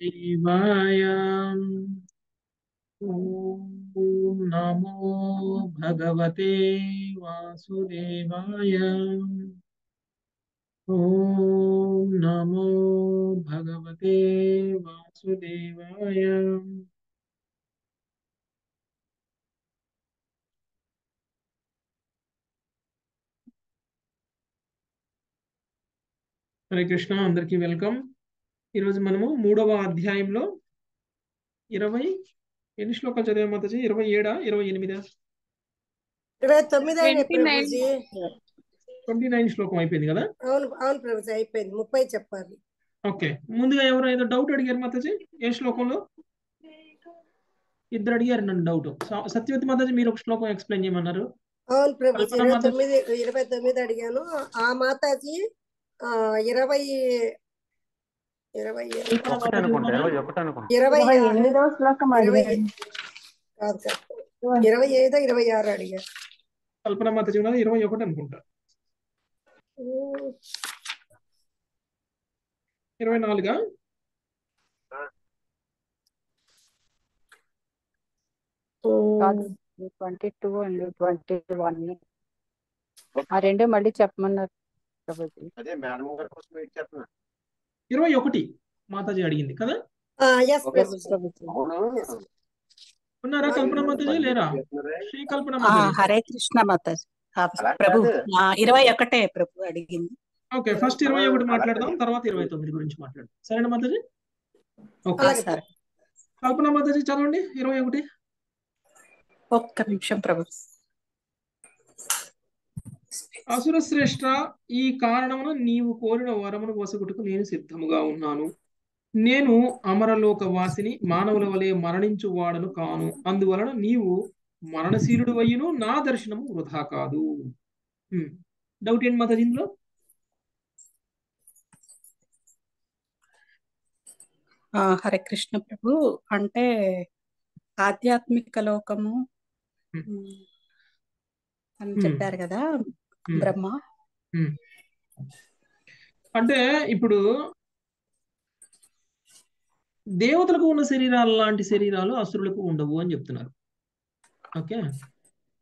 शिवायाम। ओम नमो भगवते वासुदेवाय। ओम नमो भगवते वासुदेवाय। हरे कृष्ण अंदर की वेलकम। मन मूडव अध्याय में 20 श्लोका चलिए माताजी 29 श्लोकम कदा ओके मुझे डाउट माताजी ये श्लोक इधर अड़गर नौट सत्यवती माताजी श्लोक एक्सप्लेन 24 22 and 21 आ रेंडे मल्ली चेप्पमन्नारु अदे मैडम गारि कोसम वेट चेस्तुन्ना 21 మాతాజీ అడిగింది కదా ఆ yes ఉన్నారా కల్పన మాతాజీ లేరా శ్రీ కల్పన మాతాజీ హరే కృష్ణ మాతాజీ ప్రభు 21 ప్రభు అడిగింది ఓకే ఫస్ట్ 21 మాట్లాడదాం తర్వాత 29 గురించి మాట్లాడదాం సరేనా మాతాజీ ఓకే సార్ కల్పన మాతాజీ చదవండి 21 ఒక్క నిమిషం ప్రభు असुर श्रेष्ठ ई कारणमुन नीवु कोरिन वरमुनु वसगुटुकु नेनु सिद्धमुगा उन्नानु नेनु अमरलोक वासिनि मानवुल वले मरणिंचु वाडनु कानु अंदुवलन नीवु मरणशीलुडु अयिनु ना दर्शनमु वृथा कादु डौट एंड माताजी इंदुलो हरे कृष्ण प्रभु अंटे आध्यात्मिक लोकमु అని చెప్పారు కదా బ్రహ్మ అంటే ఇప్పుడు దేవతలకు ఉన్న శరీరాల లాంటి శరీరాలు అసురులకు ఉండవు అని చెప్తున్నారు. ఓకే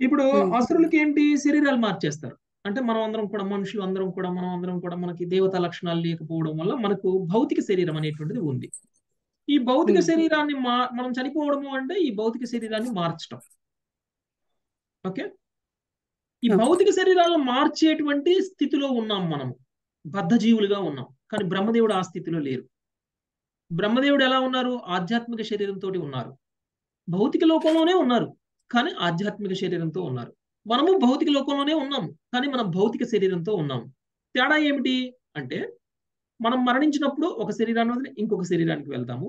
ఇప్పుడు అసురులకు ఏంటి శరీరాలు మార్చేస్తారు అంటే మనం అందరం కూడా మనుషులు అందరం కూడా మనకి దేవత లక్షణాలు లేకపోవడం వల్ల మనకు భౌతిక శరీరం అనేటువంటిది ఉంది. ఈ భౌతిక శరీరాన్ని మనం చనిపోవడము అంటే ఈ భౌతిక శరీరాన్ని మార్చడం. ఓకే ఈ భౌతిక శరీరాలను మార్చేటువంటి స్థితిలో ఉన్నాం మనం బద్ధజీవులుగా ఉన్నాం కానీ బ్రహ్మదేవుడు ఆ స్థితిలో లేరు. బ్రహ్మదేవుడు ఎలా ఉన్నారు ఆధ్యాత్మిక శరీరంతో ఉన్నారు భౌతిక లోకంలోనే ఉన్నారు కానీ ఆధ్యాత్మిక శరీరంతో ఉన్నారు. మనము భౌతిక లోకంలోనే ఉన్నాము కానీ మనం భౌతిక శరీరంతో ఉన్నాము. తేడా ఏమిటి అంటే మనం మరణించినప్పుడు ఒక శరీరాన్ని వదిలి ఇంకొక శరీరానికి వెళ్తాము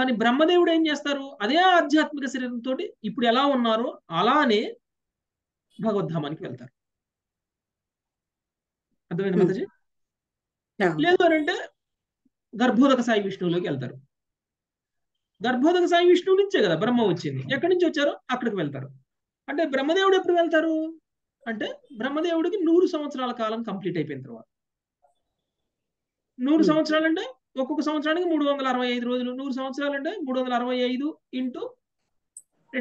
కానీ బ్రహ్మదేవుడు ఏం చేస్తారు అదే ఆధ్యాత్మిక శరీరంతో ఇప్పుడు ఎలా ఉన్నారో అలానే భగవద్ధామానికి వెళ్తారు. అర్థమైంది మాతాజీ లేదు అని అంటే గర్భోదక సాయి విష్ణువులోకి వెళ్తారు. గర్భోదక సాయి విష్ణువు నుంచే కదా బ్రహ్మ వచ్చింది. ఎక్కడి నుంచి వచ్చారో అక్కడికి వెళ్తారు. అంటే బ్రహ్మదేవుడు ఎప్పుడు వెళ్తారు అంటే బ్రహ్మదేవుడికి 100 సంవత్సరాల కాలం కంప్లీట్ అయిపోయిన తర్వాత 100 సంవత్సరాలు అంటే ఒక్కొక్క సంవత్సరానికి 365 రోజులు 100 సంవత్సరాలు అంటే 365 × 2 0 365 ఎంత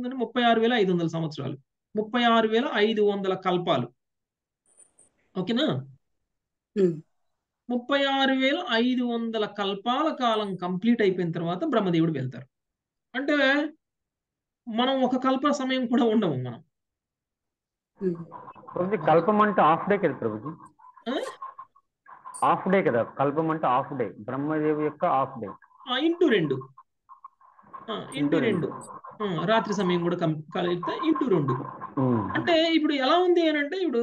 36,500 సంవత్సరాలు 36,500 కల్పాలు ఓకేనా 36,500 కల్పాల కాలం కంప్లీట్ అయిపోయిన తర్వాత బ్రహ్మదేవుడు వెళ్తారు. అంటే మనం ఒక కల్ప సమయం కూడా ఉండము. మనం కల్పం అంటే హాఫ్ డే కదా ప్రభుజీ హాఫ్ డే కదా కల్పం అంటే హాఫ్ డే బ్రహ్మదేవి యొక్క హాఫ్ డే ఇంటూ రెండు రాత్రి సమయం కూడా కలిపితే ఇంటూ 2 అంటే ఇప్పుడు ఎలా ఉంది అని అంటే ఇప్పుడు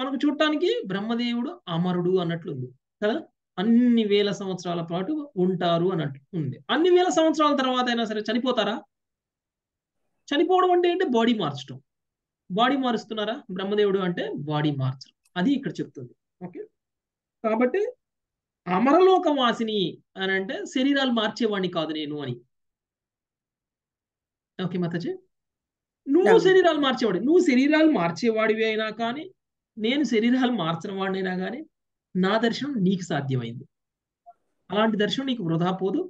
మనకు చూడటానికి బ్రహ్మదేవుడు అమరుడు అన్నట్లు ఉంది కదా అన్ని వేల సంవత్సరాల పాటు ఉంటారు అన్నట్టు ఉంది. అన్ని వేల సంవత్సరాల తర్వాత అయినా సరే చనిపోతారా? చనిపోవడం అంటే ఏంటి బాడీ మార్చడం. బాడీ మారుస్తున్నారా? బ్రహ్మదేవుడు అంటే బాడీ మార్చడం అది ఇక్కడ చెప్తుంది. ఓకే కాబట్టి అమరలోక వాసిని అని అంటే శరీరాలు మార్చేవాడిని కాదు నేను అని. ఓకే మాతాజీ నువ్వు శరీరాలు మార్చేవాడి, నువ్వు శరీరాలు మార్చేవాడివి అయినా కానీ నేను శరీరాలు మార్చిన వాడినైనా కానీ నా దర్శనం నీకు సాధ్యమైంది. అలాంటి దర్శనం నీకు వృధా పోదు,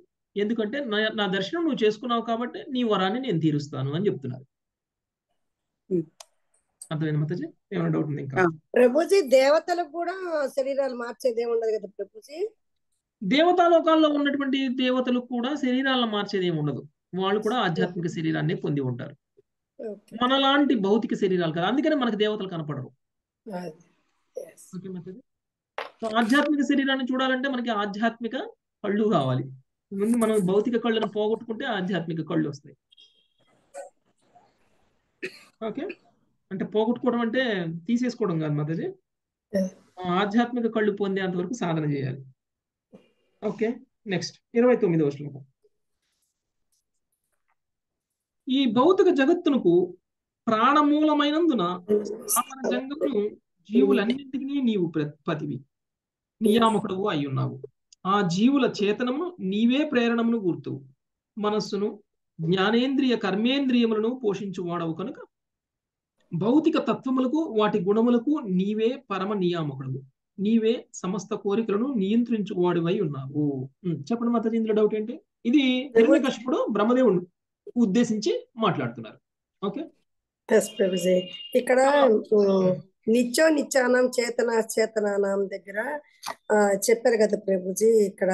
ఎందుకంటే నా దర్శనం నువ్వు చేసుకున్నావు కాబట్టి నీ వరాన్ని నేను తీరుస్తాను అని చెప్తున్నారు. అర్థమైంది మాతాజీ? ఏమైనా డౌట్ ఉంది ఇంకా? ప్రభుజీ దేవతలకు కూడా శరీరాలు మార్చేది ఏమి ఉండదు కదా ప్రభుజీ? దేవతాలోకాల్లో ఉన్నటువంటి దేవతలకు కూడా శరీరాలను మార్చేది ఏమి ఉండదు, వాళ్ళు కూడా ఆధ్యాత్మిక శరీరాన్ని పొంది ఉంటారు, మనలాంటి భౌతిక శరీరాలు కదా, అందుకనే మనకు దేవతలు కనపడరు. ఆధ్యాత్మిక శరీరాన్ని చూడాలంటే మనకి ఆధ్యాత్మిక కళ్ళు కావాలి. ముందు మనం భౌతిక కళ్ళను పోగొట్టుకుంటే ఆధ్యాత్మిక కళ్ళు వస్తాయి. ఓకే, అంటే పోగొట్టుకోవడం అంటే తీసేసుకోవడం కాదు మాతాజీ, ఆధ్యాత్మిక కళ్ళు పొందేంత వరకు సాధన చేయాలి. ఓకే, నెక్స్ట్ 29వ శ్లోకం. ఈ భౌతిక జగత్తునకు ప్రాణమూలమైనందున జంగమును జీవులన్నింటినీ నీవు ప్రతివి, నియామకుడవు అయ్యున్నావు. ఆ జీవుల చేతనము నీవే ప్రేరణమును గుర్తువు, మనస్సును జ్ఞానేంద్రియ కర్మేంద్రియములను పోషించువాడవు కనుక భౌతిక తత్వములకు వాటి గుణములకు నీవే పరమ నియామకుడవు, నీవే సమస్త కోరికలను నియంత్రించువాడివై ఉన్నావు. చెప్పండి మాతాజీ, ఇందులో డౌట్ ఏంటి? ఇది హిరణ్యకశిపుడు బ్రహ్మదేవుడు ఉద్దేశించి మాట్లాడుతున్నారు. ఓకే, ఇక్కడ నిత్యో నిత్యానం చేతనానాం దగ్గర చెప్పారు కదా ప్రభుజీ, ఇక్కడ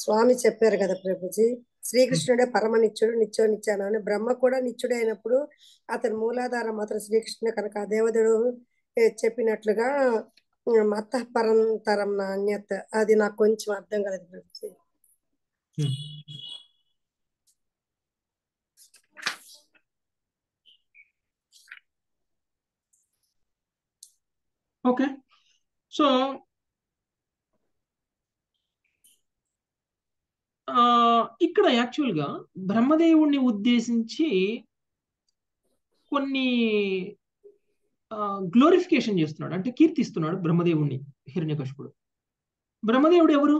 స్వామి చెప్పారు కదా ప్రభుజీ, శ్రీకృష్ణుడే పరమ నిత్యుడు, నిత్యో నిత్యానం. బ్రహ్మ కూడా నిత్యుడే అయినప్పుడు అతని మూలాధారం మాత్రం శ్రీకృష్ణుడే కనుక ఆ దేవతడు చెప్పినట్లుగా మత పరంతరం నాణ్యత, అది నాకు కొంచెం అర్థం కలదు ప్రభుజీ. ఓకే, సో ఇక్కడ యాక్చువల్గా బ్రహ్మదేవుణ్ణి ఉద్దేశించి కొన్ని గ్లోరిఫికేషన్ చేస్తున్నాడు, అంటే కీర్తిస్తున్నాడు బ్రహ్మదేవుణ్ణి హిరణ్యకశిపుడు. బ్రహ్మదేవుడు ఎవరు?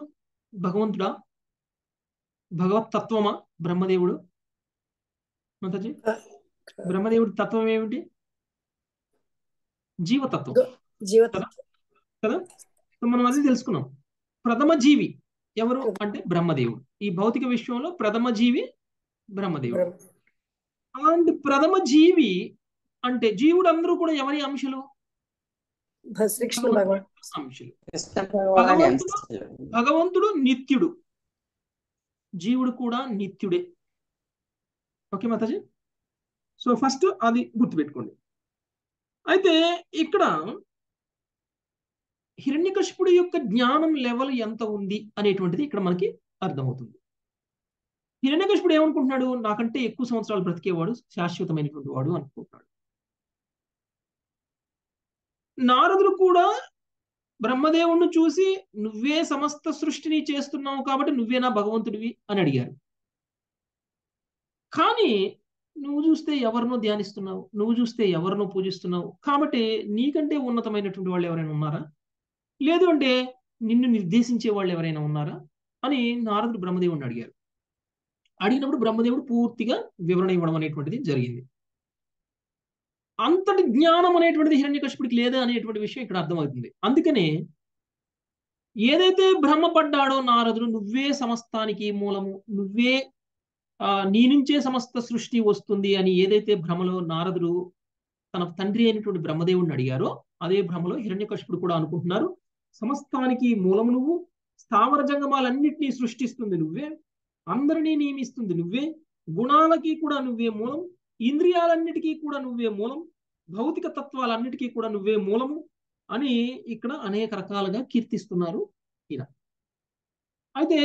భగవంతుడా? భగవత్ తత్వమా బ్రహ్మదేవుడు? మాతాజీ, బ్రహ్మదేవుడి తత్వం ఏమిటి? జీవతత్వం కదా. మనం అది తెలుసుకున్నాం. ప్రథమ జీవి ఎవరు అంటే బ్రహ్మదేవుడు. ఈ భౌతిక విశ్వంలో ప్రథమ జీవి బ్రహ్మదేవుడు. అలాంటి ప్రథమ జీవి అంటే జీవుడు అందరూ కూడా ఎవరి అంశలు? అంశలు. భగవంతుడు నిత్యుడు, జీవుడు కూడా నిత్యుడే. ఓకే మాతాజీ, సో ఫస్ట్ అది గుర్తుపెట్టుకోండి. అయితే ఇక్కడ హిరణ్యకశిపుడు యొక్క జ్ఞానం లెవెల్ ఎంత ఉంది అనేటువంటిది ఇక్కడ మనకి అర్థమవుతుంది. హిరణ్యకశిపుడు ఏమనుకుంటున్నాడు? నాకంటే ఎక్కువ సంవత్సరాలు బ్రతికేవాడు శాశ్వతమైనటువంటి వాడు అనుకుంటున్నాడు. నారదుడు కూడా బ్రహ్మదేవుణ్ణి చూసి నువ్వే సమస్త సృష్టిని చేస్తున్నావు కాబట్టి నువ్వే నా భగవంతుడివి అని అడిగారు. కానీ నువ్వు చూస్తే ఎవరినో ధ్యానిస్తున్నావు, నువ్వు చూస్తే ఎవరినో పూజిస్తున్నావు, కాబట్టి నీకంటే ఉన్నతమైనటువంటి వాళ్ళు ఎవరైనా ఉన్నారా? లేదు అంటే నిన్ను నిర్దేశించే వాళ్ళు ఎవరైనా ఉన్నారా అని నారదుడు బ్రహ్మదేవుడిని అడిగారు. అడిగినప్పుడు బ్రహ్మదేవుడు పూర్తిగా వివరణ ఇవ్వడం అనేటువంటిది జరిగింది. అంతటి జ్ఞానం అనేటువంటిది హిరణ్యకశిపుడికి లేదా అనేటువంటి విషయం ఇక్కడ అర్థమవుతుంది. అందుకనే ఏదైతే భ్రమపడ్డాడో నారదుడు, నువ్వే సమస్తానికి మూలము, నువ్వే నీ నుంచే సమస్త సృష్టి వస్తుంది అని ఏదైతే భ్రమలో నారదుడు తన తండ్రి అయినటువంటి బ్రహ్మదేవుడిని అడిగారో, అదే భ్రమలో హిరణ్యకశిపుడు కూడా అనుకుంటున్నారు. సమస్తానికి మూలము నువ్వు, స్థావర జంగమాలన్నింటినీ సృష్టిస్తుంది నువ్వే, అందరినీ నియమిస్తుంది నువ్వే, గుణాలకి కూడా నువ్వే మూలం, ఇంద్రియాలన్నిటికీ కూడా నువ్వే మూలం, భౌతిక తత్వాలన్నిటికీ కూడా నువ్వే మూలము అని ఇక్కడ అనేక రకాలుగా కీర్తిస్తున్నారు ఈయన. అయితే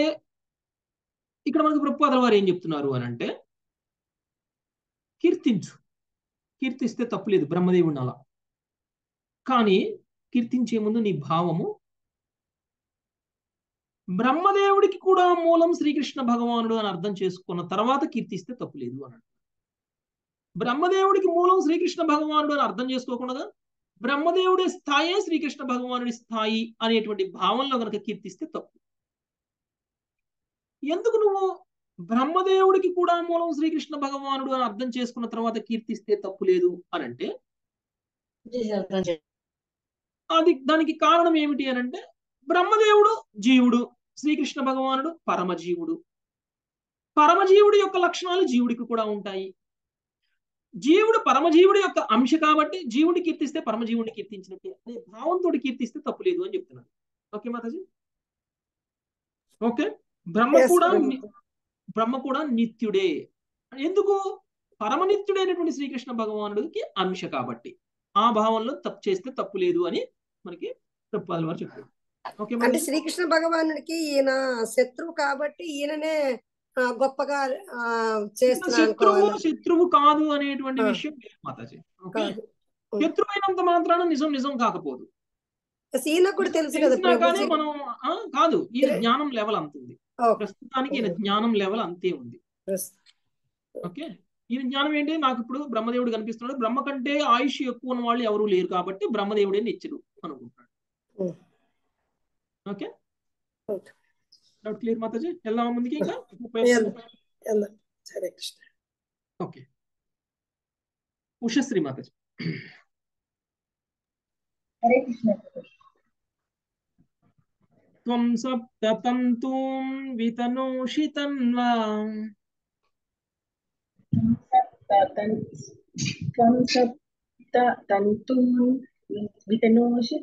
ఇక్కడ మనకు ప్రభుపాదుల వారు ఏం చెప్తున్నారు అని అంటే, కీర్తించు, కీర్తిస్తే తప్పులేదు బ్రహ్మదేవుని అలా, కానీ కీర్తించే ముందు నీ భావము బ్రహ్మదేవుడికి కూడా మూలం శ్రీకృష్ణ భగవానుడు అని అర్థం చేసుకున్న తర్వాత కీర్తిస్తే తప్పులేదు అని అంటారు. బ్రహ్మదేవుడికి మూలం శ్రీకృష్ణ భగవానుడు అని అర్థం చేసుకోకుండా బ్రహ్మదేవుడి స్థాయే శ్రీకృష్ణ భగవానుడి స్థాయి అనేటువంటి భావంలో కనుక కీర్తిస్తే తప్పు. ఎందుకు నువ్వు బ్రహ్మదేవుడికి కూడా మూలం శ్రీకృష్ణ భగవానుడు అని అర్థం చేసుకున్న తర్వాత కీర్తిస్తే తప్పు లేదు అని అంటే అది దానికి కారణం ఏమిటి అని అంటే బ్రహ్మదేవుడు జీవుడు, శ్రీకృష్ణ భగవానుడు పరమజీవుడు. పరమజీవుడి యొక్క లక్షణాలు జీవుడికి కూడా ఉంటాయి. జీవుడు పరమజీవుడి యొక్క అంశ కాబట్టి జీవుడిని కీర్తిస్తే పరమజీవుడిని కీర్తించినట్టే అనే భావంతో కీర్తిస్తే తప్పు లేదు అని చెప్తున్నాను. Okay Mataji, okay. బ్రహ్మ కూడా నిత్యుడే. ఎందుకు? పరమనిత్యుడైనటువంటి శ్రీకృష్ణ భగవానుడికి అంశ కాబట్టి ఆ భావంలో తప్పు చేస్తే తప్పు లేదు అని మనకి తప్పాల వారు చెప్తారు. ఓకే, అంటే శ్రీకృష్ణ భగవానుడికి ఈయన శత్రువు కాబట్టి ఈయననే గొప్పగా చేస్తున్నాడు. శత్రువు కాదు అనేటువంటి విషయం మాతాజీ. శత్రువు అయినంత మాత్రాన నిజం నిజం కాకపోదు. తెలుసు కదా మనం కాదు, ఈయన జ్ఞానం లెవెల్ అంత ఉంది. ప్రస్తుతానికి ఈయన జ్ఞానం లెవెల్ అంతే ఉంది. ఓకే, ఈయన జ్ఞానం ఏంటి, నాకు ఇప్పుడు బ్రహ్మదేవుడు కనిపిస్తున్నాడు, బ్రహ్మ కంటే ఆయుష్ ఎక్కువ ఉన్న వాళ్ళు ఎవరు లేరు కాబట్టి బ్రహ్మదేవుడే నిత్యుడు అనుకుంటాడు. Okay, doubt clear Mataji. వెళ్దామా ముందుకి? ఓకే, ఉషశ్రీ మాతాజీ. హరే కృష్ణ. త్వం సప్తతంతుం వితనోషి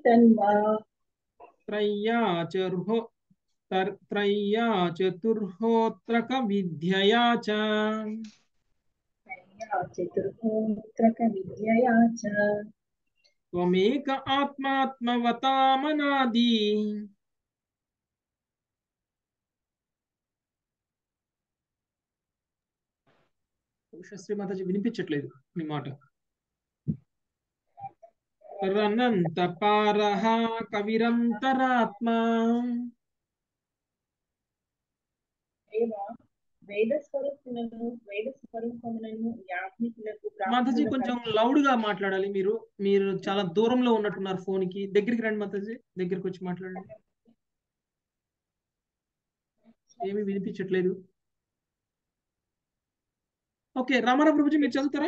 తన్వా త్రయ్యా చతుర్హోత్రక విద్యయా చ త్వమేక ఆత్మాత్మవతామనాది శ్రీ మాతాజీ వినిపించట్లేదు మీ మాట. రనంత పారహ కవిరంతరాత్మ మాతాజీ కొంచెం లౌడ్ గా మాట్లాడాలి. మీరు చాలా దూరంలో ఉన్నట్టున్నారు ఫోన్ కి. దగ్గరికి రండి మాతాజీ, దగ్గరికి వచ్చి మాట్లాడండి. ఏమి వినిపించట్లేదు. ఓకే, రామారా ప్రభుజీ మీరు చదువుతారా?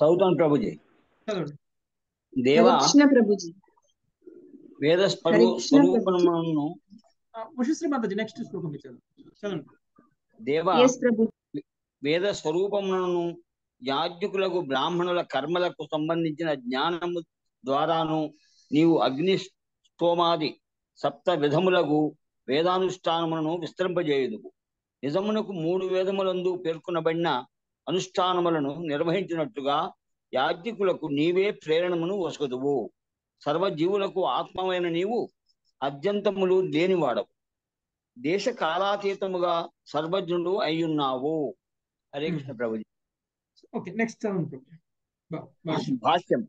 చదువుతాను ప్రభుజీ. దేవా ప్రభుజీ వేద స్వరూపమును ఉషశ్రీ మాతాజీ నెక్స్ట్ శ్లోకం చదువు. దేవా వేద స్వరూపమును యాజ్ఞికులకు బ్రాహ్మణుల కర్మలకు సంబంధించిన జ్ఞానము ద్వారాను నీవు అగ్ని స్తోమాది సప్త విధములకు వేదానుష్ఠానములను విస్తరింపజేయుదువు. నిజమునకు మూడు వేదములందు పేర్కొనబడిన అనుష్ఠానములను నిర్వహించినట్టుగా యాజ్ఞికులకు నీవే ప్రేరణను వసగుదువు. సర్వజీవులకు ఆత్మమైన నీవు అద్యంతములు లేనివాడవు, దేశ కాలాతీతముగా సర్వజ్ఞుడు అయ్యున్నావు. హరే కృష్ణ ప్రభుజీ. భాష్యం.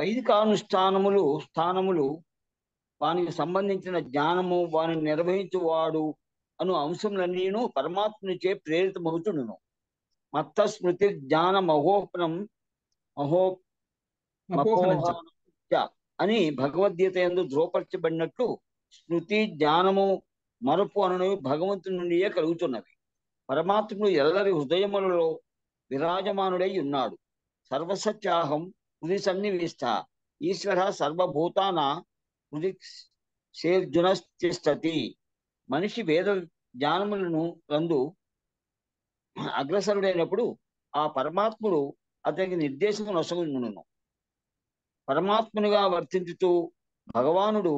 వైదికానుష్ఠానములు స్థానములు వానికి సంబంధించిన జ్ఞానము వారిని నిర్వహించువాడు అను అంశములన్నీను పరమాత్మనిచే ప్రేరితమవుతును. మత్త స్మృతి జ్ఞాన మహోపనం అని భగవద్గీత యందు ధ్రువపరచబడినట్లు స్మృతి జ్ఞానము మరపు అనునవి భగవంతుని నుండియే కలుగుతున్నవి. పరమాత్ముడు ఎల్లరి హృదయములలో విరాజమానుడై ఉన్నాడు. సర్వసత్యాహం హృది సన్నివేష్ట ఈశ్వర సర్వభూతాన హృది సేర్జునతిష్టతి. మనిషి వేద జ్ఞానములను రందు అగ్రసరుడైనప్పుడు ఆ పరమాత్ముడు అతనికి నిర్దేశము నొసగును. పరమాత్మునిగా వర్తించుతూ భగవానుడు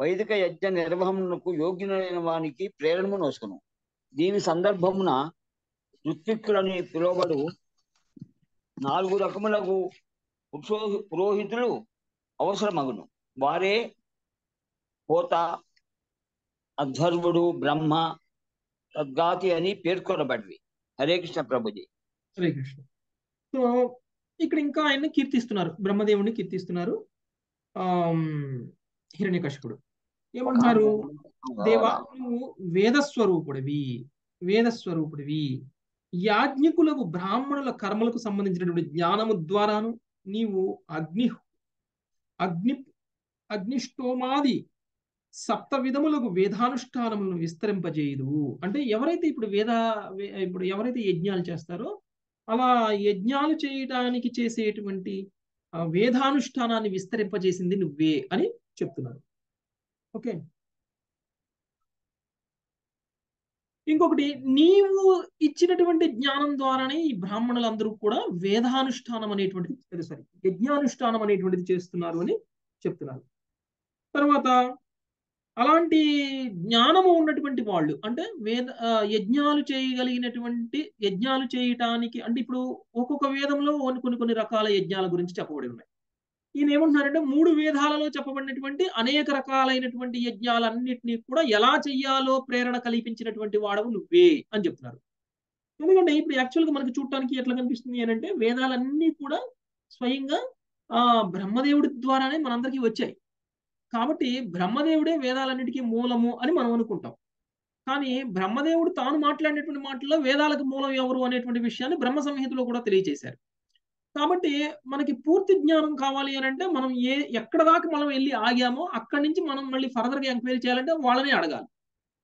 వైదిక యజ్ఞ నిర్వహణకు యోగ్యులైన వానికి ప్రేరణము నొసగును. దీని సందర్భమున ఋత్విక్కులని పిలువబడు నాలుగు రకములకు పురోహితులు అవసరమగును. వారే పోత, అధ్వర్వుడు, బ్రహ్మ, తద్గాతి అని పేర్కొనబడివి. హరే కృష్ణ ప్రభుజీ. హరే కృష్ణ. సో ఇక్కడ ఇంకా ఆయన కీర్తిస్తున్నారు, బ్రహ్మదేవుని కీర్తిస్తున్నారు. హిరణ్యకశిపుడు ఏమంటున్నారు, దేవా నువ్వు వేదస్వరూపుడివి, యాజ్ఞికులకు బ్రాహ్మణుల కర్మలకు సంబంధించినటువంటి జ్ఞానము ద్వారాను నీవు అగ్నిష్టోమాది సప్త విధములకు వేదానుష్ఠానములను విస్తరింపజేయుదు అంటే ఎవరైతే ఇప్పుడు ఇప్పుడు ఎవరైతే యజ్ఞాలు చేస్తారో అలా యజ్ఞాలు చేయడానికి చేసేటువంటి వేదానుష్ఠానాన్ని విస్తరింపజేసింది నువ్వే అని చెప్తున్నారు. ఓకే, ఇంకొకటి నీవు ఇచ్చినటువంటి జ్ఞానం ద్వారానే ఈ బ్రాహ్మణులందరూ కూడా వేదానుష్ఠానం అనేటువంటిది సారీ యజ్ఞానుష్ఠానం అనేటువంటిది చేస్తున్నారు అని చెప్తున్నారు. తర్వాత అలాంటి జ్ఞానము ఉన్నటువంటి వాళ్ళు అంటే వేద యజ్ఞాలు చేయగలిగినటువంటి యజ్ఞాలు చేయటానికి అంటే ఇప్పుడు ఒక్కొక్క వేదంలో కొన్ని కొన్ని రకాల యజ్ఞాల గురించి చెప్పబడి ఉన్నాయి. ఈయన ఏమంటున్నారంటే మూడు వేదాలలో చెప్పబడినటువంటి అనేక రకాలైనటువంటి యజ్ఞాలన్నింటినీ కూడా ఎలా చెయ్యాలో ప్రేరణ కల్పించినటువంటి వాడవు నువ్వే అని చెప్తున్నారు. ఎందుకంటే ఇప్పుడు యాక్చువల్గా మనకు చూడటానికి ఎట్లా కనిపిస్తుంది అంటే వేదాలన్నీ కూడా స్వయంగా బ్రహ్మదేవుడి ద్వారానే మనందరికీ వచ్చాయి కాబట్టి బ్రహ్మదేవుడే వేదాలన్నిటికీ మూలము అని మనం అనుకుంటాం. కానీ బ్రహ్మదేవుడు తాను మాట్లాడినటువంటి మాటల్లో వేదాలకు మూలం ఎవరు అనేటువంటి విషయాన్ని బ్రహ్మ సంహితలో కూడా తెలియజేశారు. కాబట్టి మనకి పూర్తి జ్ఞానం కావాలి అని అంటే మనం ఎక్కడ దాకా మనం వెళ్ళి ఆగామో అక్కడి నుంచి మనం మళ్ళీ ఫర్దర్గా ఎంక్వైరీ చేయాలంటే వాళ్ళనే అడగాలి.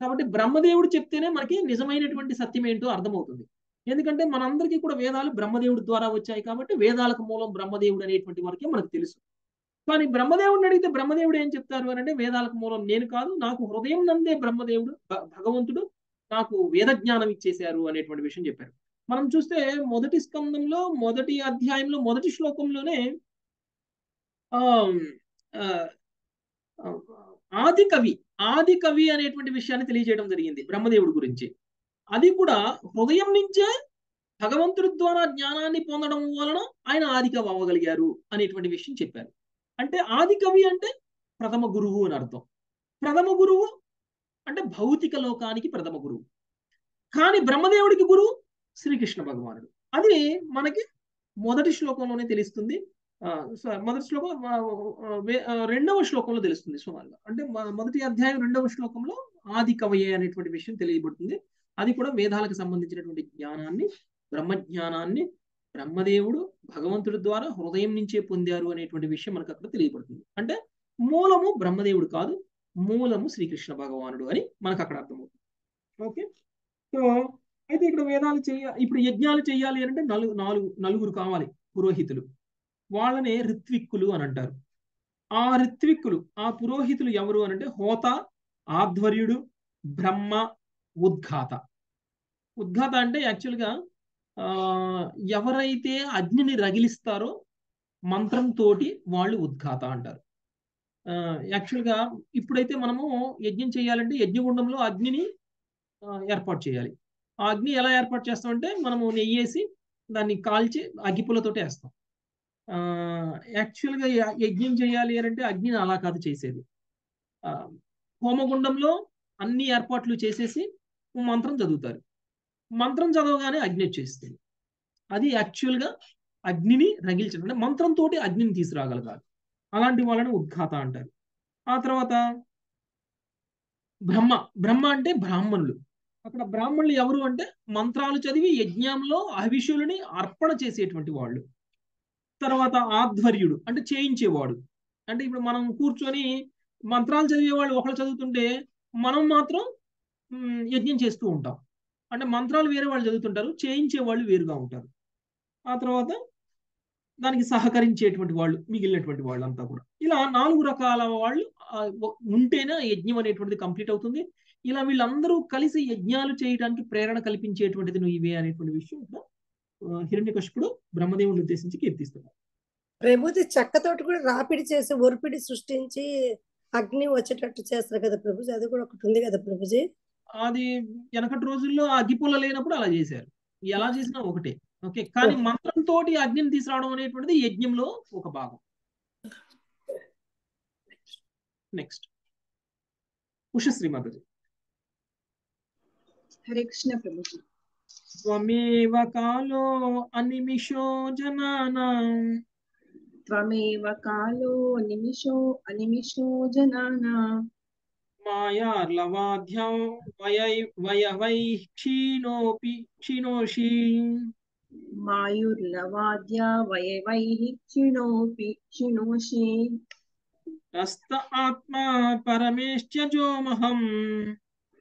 కాబట్టి బ్రహ్మదేవుడు చెప్తేనే మనకి నిజమైనటువంటి సత్యం ఏంటో అర్థమవుతుంది. ఎందుకంటే మనందరికీ కూడా వేదాలు బ్రహ్మదేవుడి ద్వారా వచ్చాయి కాబట్టి వేదాలకు మూలం బ్రహ్మదేవుడు అనేటువంటి వరకే మనకు తెలుసు. కానీ బ్రహ్మదేవుడిని అడిగితే బ్రహ్మదేవుడు ఏం చెప్తారు అని అంటే వేదాలకు మూలం నేను కాదు, నాకు హృదయం నందే బ్రహ్మదేవుడు భగవంతుడు నాకు వేద జ్ఞానం ఇచ్చేశారు అనేటువంటి విషయం చెప్పారు. మనం చూస్తే మొదటి స్కందంలో మొదటి అధ్యాయంలో మొదటి శ్లోకంలోనే ఆది కవి అనేటువంటి విషయాన్ని తెలియజేయడం జరిగింది బ్రహ్మదేవుడి గురించి. అది కూడా హృదయం నుంచే భగవంతుడి ద్వారా జ్ఞానాన్ని పొందడం వలన ఆయన ఆది కవి అవ్వగలిగారు అనేటువంటి విషయం చెప్పారు. అంటే ఆది కవి అంటే ప్రథమ గురువు అని అర్థం. ప్రథమ గురువు అంటే భౌతిక లోకానికి ప్రథమ గురువు, కానీ బ్రహ్మదేవుడికి గురువు శ్రీకృష్ణ భగవానుడు. అది మనకి మొదటి శ్లోకంలోనే తెలుస్తుంది. మొదటి శ్లోకం రెండవ శ్లోకంలో తెలుస్తుంది సుమారుగా. అంటే మొదటి అధ్యాయం రెండవ శ్లోకంలో ఆది కవయే అనేటువంటి విషయం తెలియబడుతుంది. అది కూడా వేదాలకు సంబంధించినటువంటి జ్ఞానాన్ని బ్రహ్మజ్ఞానాన్ని బ్రహ్మదేవుడు భగవంతుడి ద్వారా హృదయం నుంచే పొందారు అనేటువంటి విషయం మనకు అక్కడ తెలియబడుతుంది. అంటే మూలము బ్రహ్మదేవుడు కాదు, మూలము శ్రీకృష్ణ భగవానుడు అని మనకు అక్కడ అర్థమవుతుంది. ఓకే, సో అయితే ఇక్కడ వేదాలు ఇప్పుడు యజ్ఞాలు చేయాలి అంటే నలుగురు కావాలి పురోహితులు. వాళ్ళనే రిత్విక్కులు అని అంటారు. ఆ రిత్విక్కులు ఆ పురోహితులు ఎవరు అని అంటే హోత, ఆధ్వర్యుడు, బ్రహ్మ, ఉద్ఘాత. ఉద్ఘాత అంటే యాక్చువల్గా ఎవరైతే అగ్నిని రగిలిస్తారో మంత్రంతో వాళ్ళు ఉద్ఘాత అంటారు. యాక్చువల్గా ఇప్పుడైతే మనము యజ్ఞం చేయాలంటే యజ్ఞగుండంలో అగ్నిని ఏర్పాటు చేయాలి. ఆ అగ్ని ఎలా ఏర్పాటు చేస్తామంటే మనము నెయ్యి వేసి దాన్ని కాల్చి అగ్గిపులతోటే వేస్తాం. యాక్చువల్గా యజ్ఞం చేయాలి అంటే అగ్నిని అలా కాదు చేసేది. హోమగుండంలో అన్ని ఏర్పాట్లు చేసేసి మంత్రం చదువుతారు. మంత్రం చదవగానే అగ్ని వచ్చేస్తుంది. అది యాక్చువల్గా అగ్నిని రగిల్చడం అంటే మంత్రంతో అగ్నిని తీసుకురాగలగాలి. అలాంటి వాళ్ళని ఉద్ఘాత అంటారు. ఆ తర్వాత బ్రహ్మ. బ్రహ్మ అంటే బ్రాహ్మణులు. అక్కడ బ్రాహ్మణులు ఎవరు అంటే మంత్రాలు చదివి యజ్ఞంలో అవిషులని అర్పణ చేసేటువంటి వాళ్ళు. తర్వాత ఆధ్వర్యుడు అంటే చేయించేవాడు. అంటే ఇప్పుడు మనం కూర్చొని మంత్రాలు చదివేవాళ్ళు ఒకళ్ళు చదువుతుంటే మనం మాత్రం యజ్ఞం చేస్తూ ఉంటాం. అంటే మంత్రాలు వేరే వాళ్ళు చదువుతుంటారు, చేయించే వాళ్ళు వేరుగా ఉంటారు. ఆ తర్వాత దానికి సహకరించేటువంటి వాళ్ళు మిగిలినటువంటి వాళ్ళంతా కూడా ఇలా నాలుగు రకాల వాళ్ళు ఉంటేనే యజ్ఞం అనేటువంటిది కంప్లీట్ అవుతుంది. ఇలా వీళ్ళందరూ కలిసి యజ్ఞాలు చేయడానికి ప్రేరణ కల్పించేటువంటిది నువ్వు ఇవే అనేటువంటి విషయం ఇక్కడ హిరణ్యకశిపుడు బ్రహ్మదేవుని ఉద్దేశించి కీర్తిస్తున్నాడు. ప్రభుజీ చెక్కతోటి కూడా రాపిడి చేసి ఒరిపిడి సృష్టించి అగ్ని వచ్చేటట్టు చేస్తారు కదా ప్రభుజీ, అది కూడా ఒకటి ఉంది కదా ప్రభుజీ. అది వెనకటి రోజుల్లో అగ్గిపుల్ల లేనప్పుడు అలా చేశారు. ఎలా చేసినా ఒకటే. ఓకే, కానీ మంత్రంతో అగ్నిని తీసుకురావడం అనేటువంటిది యజ్ఞంలో ఒక భాగం. నెక్స్ట్ ఉషశ్రీ మాతాజీ. హరే కృష్ణ ప్రభుజీ. త్వమేవ కాలో అనిమిషో జనానాం మాయార్లవాధ్యం వయవై క్షీణోషి మాయుర్లవాధ్య వయవై క్షీణోషి तस्त आत्मा परमेष्ट्यजोमहम्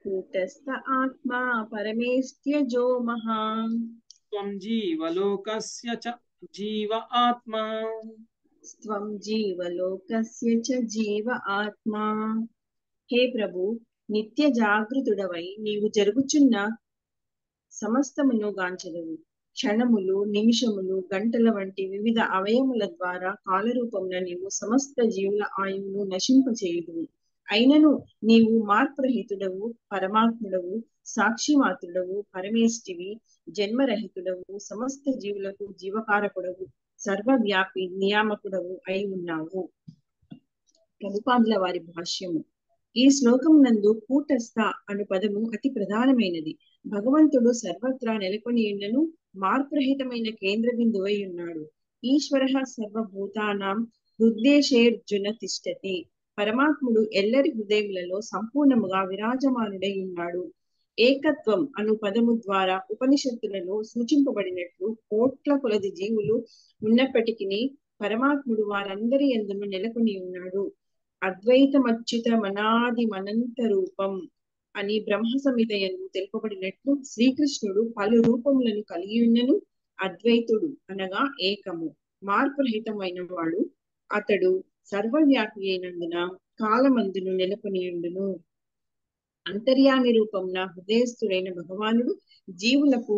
कूटस्थ आत्मा परमेष्ट्यजोमहम् त्वं जीवलोकस्य च जीव आत्मा त्वं जीवलोकस्य च जीव आत्मा। हे प्रभु नित्य जागृतुडवै नीवु जరుగుచున్న సమస్తమును గాంచెదవు। క్షణములు నిమిషములు గంటల వంటి వివిధ అవయముల ద్వారా కాలరూపమున నీవు సమస్త జీవుల ఆయువును నశింపచేయుదువు. అయినను నీవు మార్పురహితుడవు, పరమాత్ముడవు, సాక్షిమాత్రుడవు, పరమేష్టివి, జన్మరహితుడవు, సమస్త జీవులకు జీవకారకుడవు, సర్వవ్యాపి నియామకుడవు అయి ఉన్నావు. ప్రభుపాదుల వారి భాష్యము. ఈ శ్లోకం నందు కూటస్థ అను పదము అతి ప్రధానమైనది. భగవంతుడు సర్వత్రా నెలకొని ఉండను, మార్పురహితమైన కేంద్ర బిందువై ఉన్నాడు. ఈశ్వర సర్వభూతానాం హృదయేషేర్జున తిష్టతి. పరమాత్ముడు ఎల్లరి హృదయములలో సంపూర్ణముగా విరాజమానుడై ఉన్నాడు. ఏకత్వం అను పదము ద్వారా ఉపనిషత్తులలో సూచింపబడినట్లు కోట్ల కొలది జీవులు ఉన్నప్పటికీ పరమాత్ముడు వారందరి యందును నెలకొని ఉన్నాడు. అద్వైతమచ్యుత మనాది మనంత రూపం అని బ్రహ్మ సంహితయందు తెలుపబడినట్లు శ్రీకృష్ణుడు పలు రూపములను కలిగి ఉన్నను. అద్వైతుడు అనగా ఏకము, మార్పురహితమైన వాడు. అతడు సర్వవ్యాపి అయినందున కాలమందును నెలకొని ఉండును. అంతర్యామి రూపంన హృదయస్థుడైన భగవానుడు జీవులకు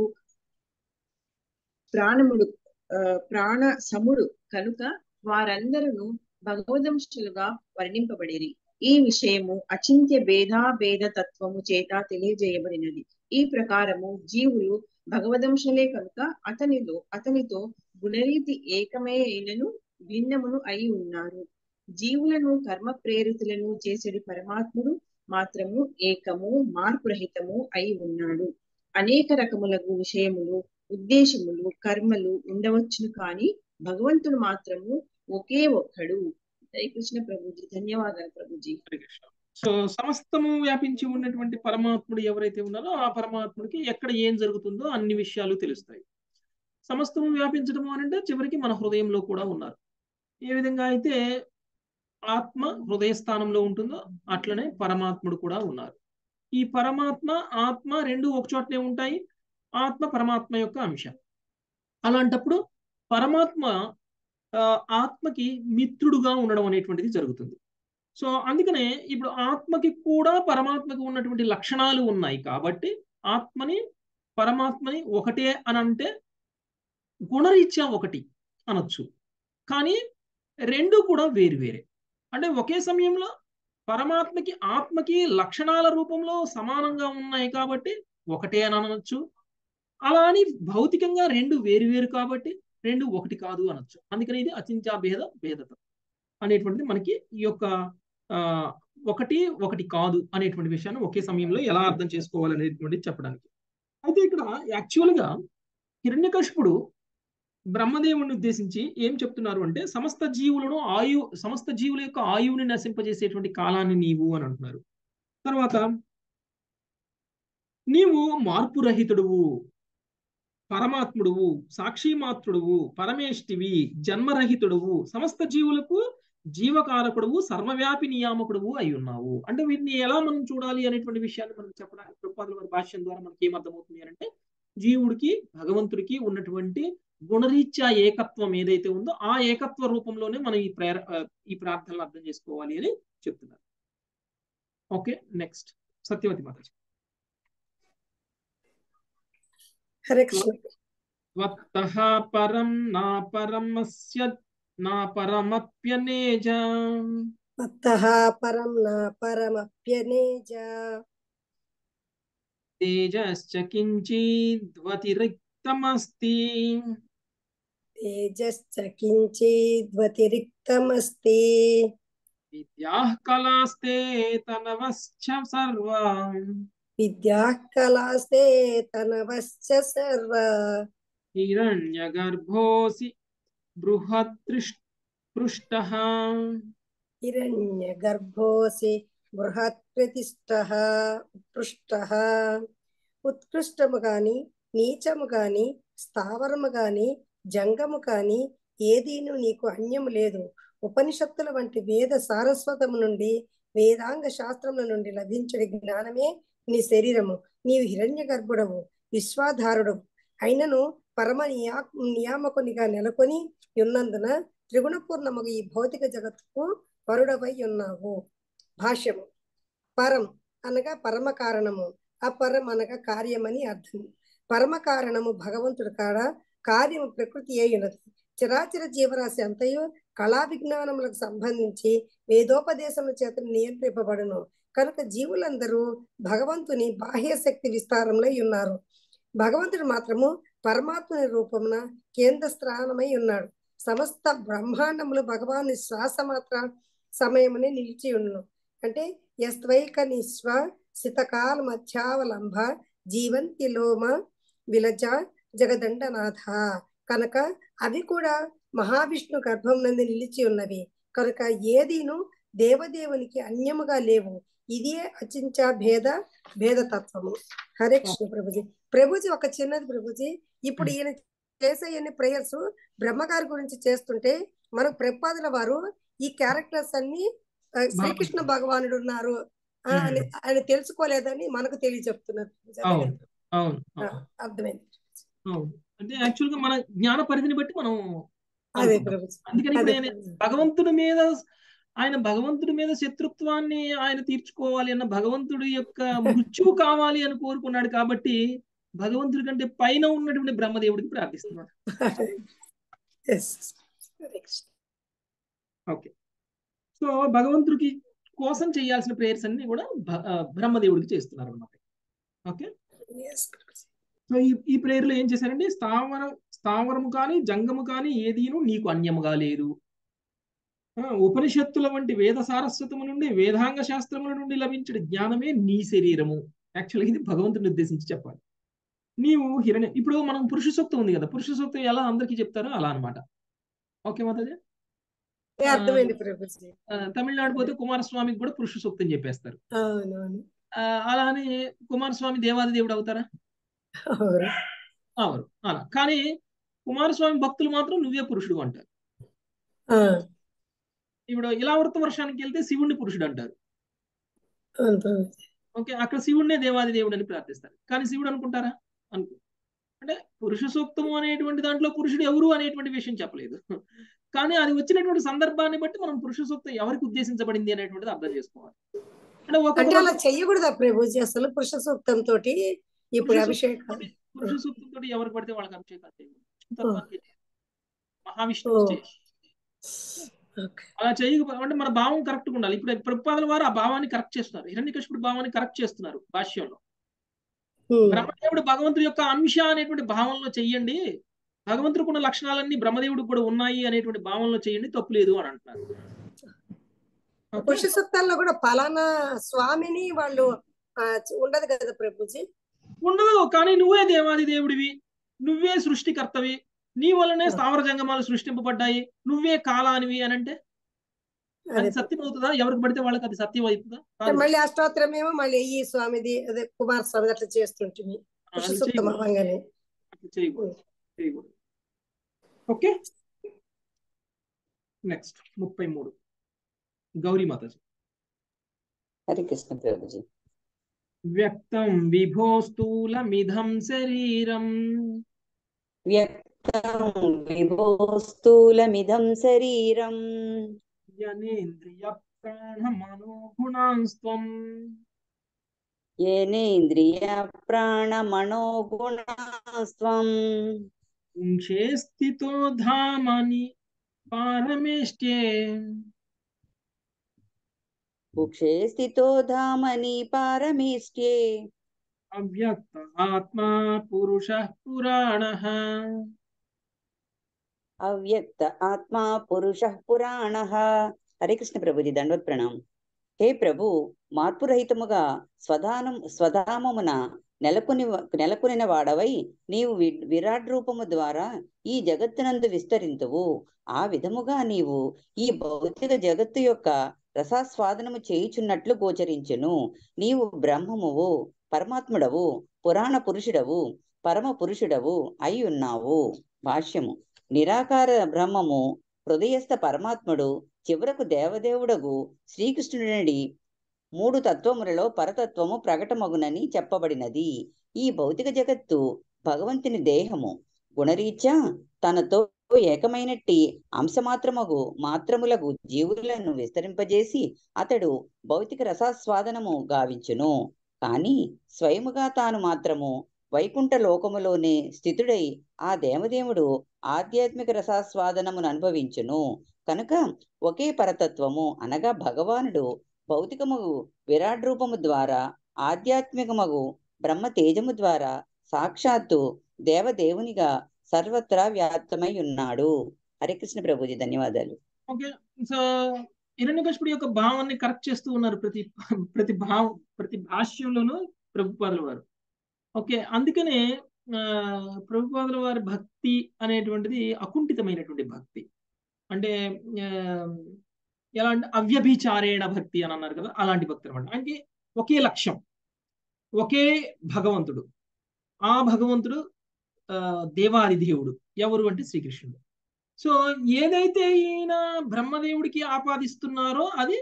ప్రాణ సముడు కనుక వారందరూ భగవదంశులుగా వర్ణింపబడేరి. ఈ విషయము అచింత్య భేదాభేద తత్వము చేత తెలియజేయబడినది. ఈ ప్రకారము జీవులు భగవదంశలే కనుక అతనితో గుణరీతి ఏకమే అయినను భిన్నమును అయి ఉన్నారు. జీవులను కర్మ ప్రేరితులను చేసేది పరమాత్ముడు మాత్రము ఏకము, మార్పురహితము అయి ఉన్నాడు. అనేక రకములకు విషయములు, ఉద్దేశములు, కర్మలు ఉండవచ్చును కానీ భగవంతుడు మాత్రము ఒకే ఒక్కడు. కృష్ణ ప్రభుజీ, ధన్యవాదాలు ప్రభుజీ. సో సమస్తము వ్యాపించి ఉన్నటువంటి పరమాత్ముడు ఎవరైతే ఉన్నారో ఆ పరమాత్ముడికి ఎక్కడ ఏం జరుగుతుందో అన్ని విషయాలు తెలుస్తాయి. సమస్తము వ్యాపించడం అనంటే చివరికి మన హృదయంలో కూడా ఉన్నారు. ఏ విధంగా అయితే ఆత్మ హృదయ స్థానంలో ఉంటుందో అట్లనే పరమాత్ముడు కూడా ఉన్నారు. ఈ పరమాత్మ ఆత్మ రెండు ఒక చోటనే ఉంటాయి. ఆత్మ పరమాత్మ యొక్క అంశం. అలాంటప్పుడు పరమాత్మ ఆత్మకి మిత్రుడుగా ఉండడం అనేటువంటిది జరుగుతుంది. సో అందుకనే ఇప్పుడు ఆత్మకి కూడా పరమాత్మకు ఉన్నటువంటి లక్షణాలు ఉన్నాయి కాబట్టి ఆత్మని పరమాత్మని ఒకటే అని అంటే గుణరీత్యా ఒకటి అనొచ్చు, కానీ రెండు కూడా వేరువేరే. అంటే ఒకే సమయంలో పరమాత్మకి ఆత్మకి లక్షణాల రూపంలో సమానంగా ఉన్నాయి కాబట్టి ఒకటే అని అనొచ్చు. అలా అని భౌతికంగా రెండు వేరువేరు కాబట్టి రెండు ఒకటి కాదు అనొచ్చు. అందుకని ఇది అచింత్యభేద భేదత అనేటువంటిది మనకి ఈ యొక్క ఒకటి ఒకటి కాదు అనేటువంటి విషయాన్ని ఒకే సమయంలో ఎలా అర్థం చేసుకోవాలనేటువంటిది చెప్పడానికి. అయితే ఇక్కడ యాక్చువల్గా హిరణ్యకశిపుడు బ్రహ్మదేవుని ఉద్దేశించి ఏం చెప్తున్నారు అంటే సమస్త జీవులను ఆయువు, సమస్త జీవుల యొక్క ఆయువుని నశింపజేసేటువంటి కాలాన్ని నీవు అని అంటున్నారు. తర్వాత నీవు మార్పురహితుడువు, పరమాత్ముడువు, సాక్షిమాత్రుడువు, పరమేష్టివి, జన్మరహితుడువు, సమస్త జీవులకు జీవకారకుడువు, సర్వవ్యాపి నియామకుడువు అయి ఉన్నావు. అంటే వీటిని ఎలా మనం చూడాలి అనేటువంటి విషయాన్ని మనం చెప్పడానికి ప్రభుపాదుల వారి భాష్యం ద్వారా మనకి ఏమర్థమవుతుంది అంటే జీవుడికి భగవంతుడికి ఉన్నటువంటి గుణరీత్యా ఏకత్వం ఏదైతే ఉందో ఆ ఏకత్వ రూపంలోనే మనం ఈ ప్రార్థనలు అర్థం చేసుకోవాలి అని చెప్తున్నారు. Okay, next Satyavati Mataji. त्वत्तः परं ना परमप्यनेजा त्वत्तः परं ना परमप्यनेजा तेजश्च किञ्चिद्वतिरिक्तमस्ति विद्याः कलास्ते तनवश्च सर्वा विद्याकलास्ते तनवश्च सर्वा हिरण्यगर्भोऽसि बृहत्पृष्ठः बृहत्पृष्ठः उत्कृष्टमु गानी नीचमु गानी स्थावरमु गानी जंगमु गानी ఏదీను నీకు అన్యము లేదు. ఉపనిషత్తుల వంటి వేద సారస్వతము నుండి వేదాంగ శాస్త్రముల నుండి లభించిన జ్ఞానమే నీ శరీరము. నీవు హిరణ్య గర్భుడవు, విశ్వాధారుడు అయినను పరమ నియామకునిగా నెలకొని ఉన్నందున త్రిగుణపూర్ణము ఈ భౌతిక జగత్తుకు పరుడవై ఉన్నావు. భాష్యము. పరం అనగా పరమ కారణము, అపరం అనగా కార్యమని అర్థము. పరమ కారణము భగవంతుడు కాడ, కార్యము ప్రకృతి అయినది. చిరాచర జీవరాశి అంతయు కళా విజ్ఞానములకు సంబంధించి వేదోపదేశముల చేత నియంత్రింపబడును. కనుక జీవులందరూ భగవంతుని బాహ్య శక్తి విస్తారంలో ఉన్నారు. భగవంతుడు మాత్రము పరమాత్మని రూపమున కేంద్ర స్థానమై ఉన్నాడు. సమస్త బ్రహ్మాండములు భగవాను శ్వాస మాత్ర సమయమునే నిలిచి ఉన్ను. అంటే యస్వైక నిశ్వ శితకాల మధ్యావలంబ జీవంతి లోమ విలజ జగదండనాథ. కనుక అవి కూడా మహావిష్ణు గర్భం నందు నిలిచి ఉన్నవి. కనుక ఏదీను దేవదేవునికి అన్యముగా లేవు. ఇదే అచించ భేదతత్వము. హరే కృష్ణ ప్రభుజీ. ప్రభుజీ ఒక చిన్నది ప్రభుజీ, ఇప్పుడు ఈయన చేసే ఎన్ని ప్రేయర్స్ బ్రహ్మగారి గురించి చేస్తుంటే మనకు ప్రపాదుల వారు ఈ క్యారెక్టర్స్ అన్ని శ్రీకృష్ణ భగవానుడు ఉన్నారు అని ఆయన తెలుసుకోలేదని మనకు తెలియజెప్తున్నారు. అర్థమైంది. అంటే యాక్చువల్ గా మన జ్ఞాన పరిధిని బట్టి మనం అందుకని భగవంతుడి మీద శత్రుత్వాన్ని ఆయన తీర్చుకోవాలి అన్న, భగవంతుడి యొక్క మృత్యువు కావాలి అని కోరుకున్నాడు. కాబట్టి భగవంతుడి కంటే పైన ఉన్నటువంటి బ్రహ్మదేవుడికి ప్రార్థిస్తున్నాడు. ఓకే, సో భగవంతుడికి కోసం చేయాల్సిన ప్రేయర్స్ అన్ని కూడా బ్రహ్మదేవుడికి చేస్తున్నారు అన్నమాట. ఓకే, సో ఈ ప్రేయర్ లో ఏం చేశారంటే, స్థావరము కానీ జంగము కానీ ఏదీను నీకు అన్యముగా లేదు. ఉపనిషత్తుల వంటి వేద సారస్వతము నుండి వేదాంగ శాస్త్రముల నుండి లభించిన జ్ఞానమే నీ శరీరము. యాక్చువల్గా ఇది భగవంతుని ఉద్దేశించి చెప్పాలి. నీవు ఇప్పుడు మనం పురుష సూక్తం ఉంది కదా, పురుష సూక్తం ఎలా అందరికీ చెప్తారో అలా అనమాట. ఓకే మాతాజీ, తమిళనాడు పోతే కుమారస్వామికి కూడా పురుష సూక్తం చెప్పేస్తారు. అలానే కుమారస్వామి దేవాది దేవుడు అవుతారా? అవరు. అలా కానీ కుమారస్వామి భక్తులు మాత్రం నువ్వే పురుషుడు అంటారు. ఇప్పుడు ఇలా వృత్త వర్షానికి వెళ్తే శివుణ్ణి పురుషుడు అంటారు. ఓకే, అక్కడ శివుణ్ణే దేవాది దేవుడు అని ప్రార్థిస్తారు. కానీ శివుడు అనుకుంటారా? అనుకో. అంటే పురుష సూక్తము అనేటువంటి దాంట్లో పురుషుడు ఎవరు అనేటువంటి విషయం చెప్పలేదు. కానీ అది వచ్చినటువంటి సందర్భాన్ని బట్టి మనం పురుష సూక్తం ఎవరికి ఉద్దేశించబడింది అనేటువంటిది అర్థం చేసుకోవాలి. అంటే అలా చెయ్యకూడదా ప్రభుజీ? అసలు పురుష సూక్తం తోటి ఇప్పుడు అభిషేకం, పురుష సూక్తం తోటి ఎవరు పడితే వాళ్ళకి అభిషేకాలు చేయకూడదు. మహావిష్ణువు అలా చేయకపోతే అంటే మన భావం కరెక్ట్ గా ఉండాలి. ఇప్పుడు ప్రభుపాదుల వారు ఆ భావాన్ని కరెక్ట్ చేస్తున్నారు. హిరణ్యకశిపుడు భావాన్ని కరెక్ట్ చేస్తున్నారు భాష్యంలో. బ్రహ్మదేవుడు భగవంతుడి యొక్క అంశ అనేటువంటి భావంలో చెయ్యండి, భగవంతుడికి ఉన్న లక్షణాలన్నీ బ్రహ్మదేవుడికి కూడా ఉన్నాయి అనేటువంటి భావంలో చెయ్యండి, తప్పులేదు అని అంటున్నారు. పురుష సూక్తాల్లో కూడా ఫలానా స్వామిని వాళ్ళు ఉండదు కదా ప్రభుజీ? ఉండదు. కానీ నువ్వే దేవాది దేవుడివి, నువ్వే సృష్టికర్తవి, నీ వల్లనే స్థావర జంగమాలు సృష్టింపబడ్డాయి, నువ్వే కాలానివి అని అంటే అది సత్యం అవుతుందా? ఎవరికి పడితే వాళ్ళకి అది సత్యం అవుతుందా? మళ్ళీ అష్టోత్తరం ఏమో మళ్ళీ ఈ స్వామిది అదే కుమార్ స్వామి అట్లా చేస్తుంటుంది. Okay, next 33 Gauri mataji. హరి కృష్ణ ప్రభుజీ. వ్యక్తం విభో స్థూలమిదం శరీరం, వ్యక్తం విభో స్థూలమిదం శరీరం, యనేంద్రియ ప్రాణ మనో గుణాంస్త్వం, యనేంద్రియ ప్రాణ మనో గుణాంస్త్వం, పుంక్షే స్థితో ధామని పారమేష్ట్యే, పుక్షే స్థితో ధామని పారమేష్ట్యే, అవ్యక్త ఆత్మా పురుషః పురాణః, అవ్యక్త ఆత్మా పురుషః పురాణః. హరే కృష్ణ ప్రభుజీ. దండవత్ ప్రణామం. హే ప్రభు, మార్పు రహితముగా స్వధామమున నెలకొనిన వాడవై నీవు విరాట్ రూపము ద్వారా ఈ జగత్తునందు విస్తరింతువు. ఆ విధముగా నీవు ఈ భౌతిక జగత్తు యొక్క రసాస్వాదనము చేయుచున్నట్లు గోచరించును. నీవు బ్రహ్మమువు, పరమాత్ముడవు, పురాణ పురుషుడవు, పరమ పురుషుడవు అయి ఉన్నావు. భాష్యము. నిరాకార బ్రహ్మము, హృదయస్థ పరమాత్ముడు, చివరకు దేవదేవుడగు శ్రీకృష్ణుడి మూడు తత్వములలో పరతత్వము ప్రకటమగునని చెప్పబడినది. ఈ భౌతిక జగత్తు భగవంతుని దేహము గుణరీత్యా తనతో ఏకమైనట్టి అంశమాత్రమగు మాత్రములకు జీవులను విస్తరింపజేసి అతడు భౌతిక రసాస్వాదనము గావించును. కానీ స్వయముగా తాను మాత్రము వైకుంఠ లోకములోనే స్థితుడై ఆ దేవదేవుడు ఆధ్యాత్మిక రసాస్వాదనమును అనుభవించును. కనుక ఒకే పరతత్వము అనగా భగవానుడు భౌతికముగు విరాట్ రూపము ద్వారా ఆధ్యాత్మికముగు బ్రహ్మ తేజము ద్వారా సాక్షాత్తు దేవదేవునిగా సర్వత్రా వ్యాప్తమై ఉన్నాడు. హరే కృష్ణ ప్రభుజీ, ధన్యవాదాలు. ఓకే, సో హిరణ్యకశిపుడి యొక్క భావాన్ని కరెక్ట్ చేస్తూ ఉన్నారు ప్రతి భాష్యంలోనూ ప్రభుపాదుల వారు. ఓకే, అందుకనే ప్రభుపాదుల వారి భక్తి అనేటువంటిది అకుంఠితమైనటువంటి భక్తి. అంటే ఎలా అంటే అవ్యభిచారేణ భక్తి అని అన్నారు కదా, అలాంటి భక్తి అనమాట. అంటే ఒకే లక్ష్యం, ఒకే భగవంతుడు, ఆ భగవంతుడు దేవాది దేవుడు ఎవరు అంటే శ్రీకృష్ణుడు. సో ఏదైతే ఈయన బ్రహ్మదేవుడికి ఆపాదిస్తున్నారో అది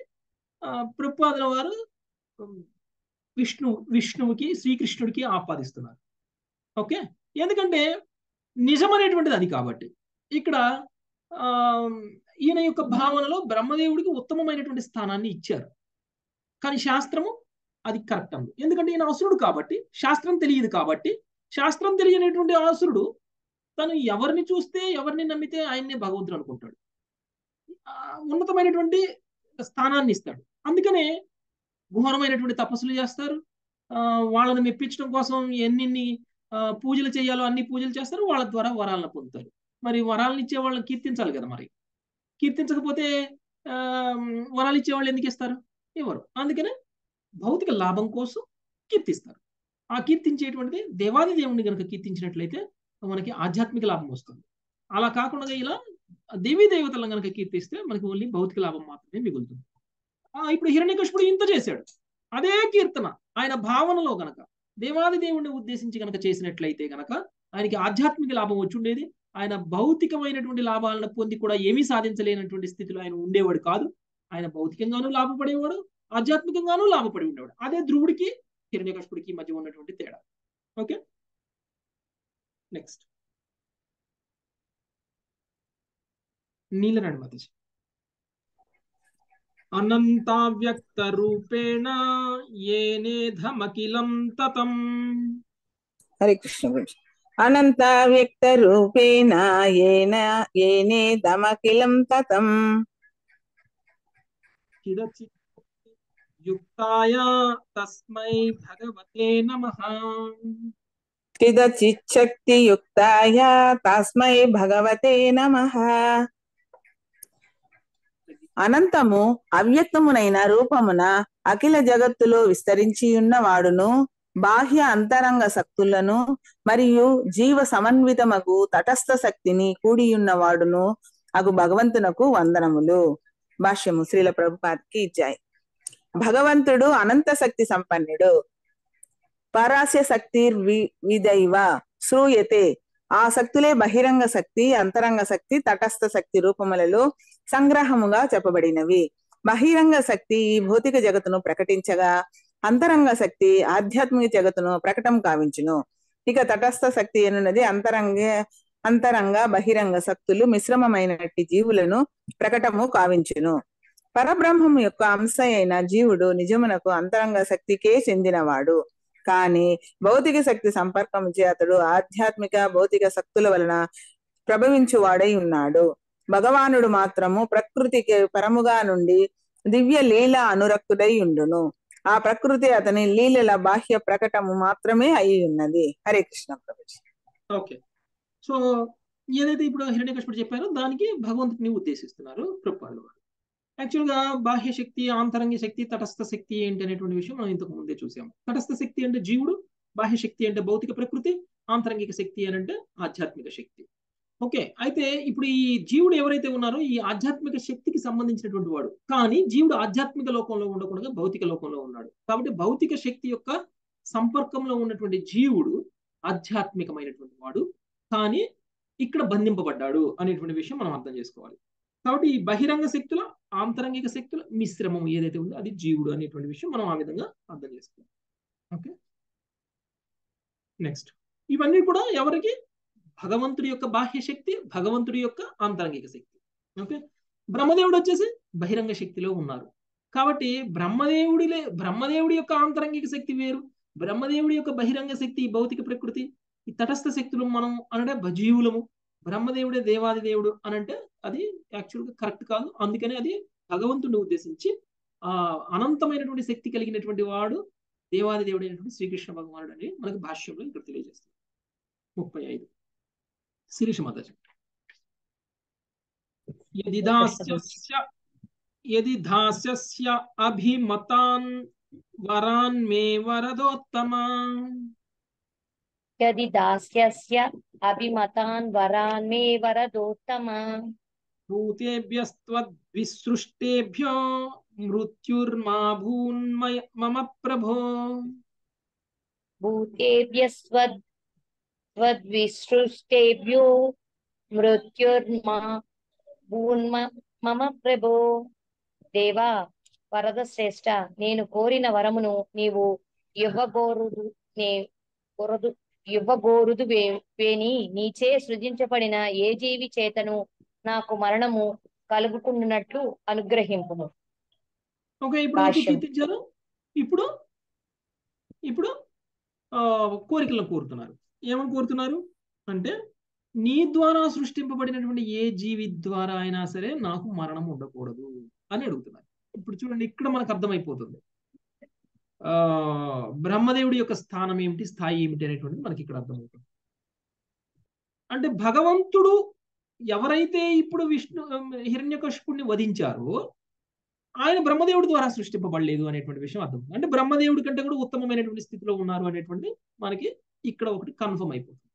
ప్రభుపాదుల వారు విష్ణువుకి శ్రీకృష్ణుడికి ఆపాదిస్తున్నారు. ఓకే, ఎందుకంటే నిజమనేటువంటిది అది కాబట్టి ఇక్కడ ఈయన యొక్క భావనలో బ్రహ్మదేవుడికి ఉత్తమమైనటువంటి స్థానాన్ని ఇచ్చారు. కానీ శాస్త్రము అది కరెక్ట్ అంది. ఎందుకంటే ఈయన అసురుడు కాబట్టి, శాస్త్రం తెలియదు కాబట్టి, శాస్త్రం తెలియనటువంటి అసురుడు తను ఎవరిని చూస్తే ఎవరిని నమ్మితే ఆయన్నే భగవంతుడు అనుకుంటాడు, ఉన్నతమైనటువంటి స్థానాన్ని ఇస్తాడు. అందుకనే ఘోరమైనటువంటి తపస్సులు చేస్తారు, వాళ్ళని మెప్పించడం కోసం ఎన్ని పూజలు చేయాలో అన్ని పూజలు చేస్తారు, వాళ్ళ ద్వారా వరాలను పొందుతారు. మరి వరాలను ఇచ్చే వాళ్ళని కీర్తించాలి కదా, మరి కీర్తించకపోతే వరాలు ఇచ్చేవాళ్ళు ఎందుకు ఇస్తారు? ఎవరు? అందుకనే భౌతిక లాభం కోసం కీర్తిస్తారు. ఆ కీర్తించేటువంటిది దేవాది దేవుడిని కనుక కీర్తించినట్లయితే మనకి ఆధ్యాత్మిక లాభం వస్తుంది. అలా కాకుండా ఇలా దేవీ దేవతలను కనుక కీర్తిస్తే మనకి ఓన్లీ భౌతిక లాభం మాత్రమే మిగులుతుంది. ఇప్పుడు హిరణ్యకశిపుడు ఇంత చేశాడు, అదే కీర్తన ఆయన భావనలో గనక దేవాది దేవుడిని ఉద్దేశించి కనుక చేసినట్లయితే గనక ఆయనకి ఆధ్యాత్మిక లాభం వచ్చి ఉండేది. ఆయన భౌతికమైనటువంటి లాభాలను పొంది కూడా ఏమీ సాధించలేనటువంటి స్థితిలో ఆయన ఉండేవాడు కాదు. ఆయన భౌతికంగానూ లాభపడేవాడు, ఆధ్యాత్మికంగానూ లాభపడి ఉండేవాడు. అదే ధ్రువుడికి హిరణ్యకశిపుడికి మధ్య ఉన్నటువంటి తేడా. Okay, next Neelanadu Mataji. అనంతావ్యక్త రూపేణ యేనేధమఖిలం తతం. హరే కృష్ణ. అనంత వ్యక్త రూపేణ యేనేధమఖిలం తతం చిదచిన్ముక్తియుక్తాయ తస్మై భగవతే నమః. చిదచిన్ముక్తియుక్తాయ తస్మై భగవతే నమః. అనంతము అవ్యక్తమునైన రూపమున అఖిల జగత్తులో విస్తరించి ఉన్నవాడును బాహ్య అంతరంగ శక్తులను మరియు జీవ సమన్వితమగు తటస్థ శక్తిని కూడియున్నవాడును అగు భగవంతునకు వందనములు. భాష్యము శ్రీల ప్రభుపాదికి ఇచ్చాయి. భగవంతుడు అనంత శక్తి సంపన్నుడు. పరాస్య శక్తి విదైవ శ్రూయతే. ఆ శక్తులే బహిరంగ శక్తి, అంతరంగ శక్తి, తటస్థ శక్తి రూపములలో సంగ్రహముగా చెప్పబడినవి. బహిరంగ శక్తి ఈ భౌతిక జగత్తును ప్రకటించగా అంతరంగ శక్తి ఆధ్యాత్మిక జగత్తును ప్రకటం కావించును. ఇక తటస్థ శక్తి అనున్నది అంతరంగ బహిరంగ శక్తులు మిశ్రమమైనట్టి జీవులను ప్రకటము కావించును. పరబ్రహ్మము యొక్క అంశ అయిన జీవుడు నిజమునకు అంతరంగ శక్తికే చెందినవాడు. కానీ భౌతిక శక్తి సంపర్కం చే అతడు ఆధ్యాత్మిక భౌతిక శక్తుల వలన ప్రభవించువాడై ఉన్నాడు. భగవానుడు మాత్రము ప్రకృతికి పరముగా నుండి దివ్య లీల అనురక్తుడై ఉండును. ఆ ప్రకృతి అతని లీలల బాహ్య ప్రకటము మాత్రమే అయి ఉన్నది. హరే కృష్ణ ప్రభుజీ. ఓకే, సో ఏదైతే ఇప్పుడు హిరణ్యకశిపుడు చెప్పారో దానికి భగవంతుడిని ఉద్దేశిస్తున్నారు ప్రభుపాదుల వారు. యాక్చువల్గా బాహ్య శక్తి, ఆంతరంగ శక్తి, తటస్థ శక్తి ఏంటి అనేటువంటి విషయం మనం ఇంతకు ముందే చూసాము. తటస్థ శక్తి అంటే జీవుడు, బాహ్య శక్తి అంటే భౌతిక ప్రకృతి, ఆంతరంగిక శక్తి అని అంటే ఆధ్యాత్మిక శక్తి. ఓకే, అయితే ఇప్పుడు ఈ జీవుడు ఎవరైతే ఉన్నారో ఈ ఆధ్యాత్మిక శక్తికి సంబంధించినటువంటి వాడు. కానీ జీవుడు ఆధ్యాత్మిక లోకంలో ఉండకుండా భౌతిక లోకంలో ఉన్నాడు. కాబట్టి భౌతిక శక్తి యొక్క సంపర్కంలో ఉన్నటువంటి జీవుడు ఆధ్యాత్మికమైనటువంటి వాడు, కానీ ఇక్కడ బంధింపబడ్డాడు అనేటువంటి విషయం మనం అర్థం చేసుకోవాలి. కాబట్టి ఈ బహిరంగ శక్తుల ఆంతరంగిక శక్తుల మిశ్రమం ఏదైతే ఉందో అది జీవుడు అనేటువంటి విషయం మనం ఆ విధంగా అర్థం చేసుకోవాలి. ఓకే, నెక్స్ట్ ఇవన్నీ కూడా ఎవరికి? భగవంతుడి యొక్క బాహ్య శక్తి, భగవంతుడి యొక్క ఆంతరంగిక శక్తి. ఓకే, బ్రహ్మదేవుడు వచ్చేసి బహిరంగ శక్తిలో ఉన్నారు కాబట్టి బ్రహ్మదేవుడి యొక్క ఆంతరంగిక శక్తి వేరు, బ్రహ్మదేవుడి యొక్క బహిరంగ శక్తి భౌతిక ప్రకృతి. ఈ తటస్థ శక్తులు మనం అనడే భజీవులము, బ్రహ్మదేవుడే దేవాది దేవుడు అని అంటే అది యాక్చువల్గా కరెక్ట్ కాదు. అందుకనే అది భగవంతుడిని ఉద్దేశించి ఆ అనంతమైనటువంటి శక్తి కలిగినటువంటి వాడు దేవాది దేవుడు అయినటువంటి శ్రీకృష్ణ భగవానుడు అని మనకు భాష్యంలో ఇక్కడ తెలియజేస్తుంది. 35 శిరీష మాత भूतेभ्यस्त्वद्विसृष्टेभ्यो मृत्युर्मा भून्मय मम प्रभो भूतेभ्यस्त्वद्विसृष्टेभ्यो मृत्युर्मा మమ ప్రభో. దేవా వరద శ్రేష్ట, నేను కోరిన వరమును నీవు ఇవ్వబోరుదువేని నీచే సృజించబడిన ఏ జీవి చేతను నాకు మరణము కలుగుకున్నట్లు అనుగ్రహింపును. ఇప్పుడు ఇప్పుడు కోరికలను కోరుతున్నారు. ఏమని కోరుతున్నారు అంటే నీ ద్వారా సృష్టింపబడినటువంటి ఏ జీవి ద్వారా అయినా సరే నాకు మరణం ఉండకూడదు అని అడుగుతున్నారు. ఇప్పుడు చూడండి, ఇక్కడ మనకు అర్థమైపోతుంది బ్రహ్మదేవుడి యొక్క స్థానం ఏమిటి, స్థాయి ఏమిటి అనేటువంటిది మనకి ఇక్కడ అర్థమవుతుంది. అంటే భగవంతుడు ఎవరైతే ఇప్పుడు హిరణ్యకశిపుణ్ణి వధించారో ఆయన బ్రహ్మదేవుడి ద్వారా సృష్టింపబడలేదు అనేటువంటి విషయం అర్థం. అంటే బ్రహ్మదేవుడి కంటే కూడా ఉత్తమమైనటువంటి స్థితిలో ఉన్నారు అనేటువంటి మనకి ఇక్కడ ఒకటి కన్ఫర్మ్ అయిపోతుంది.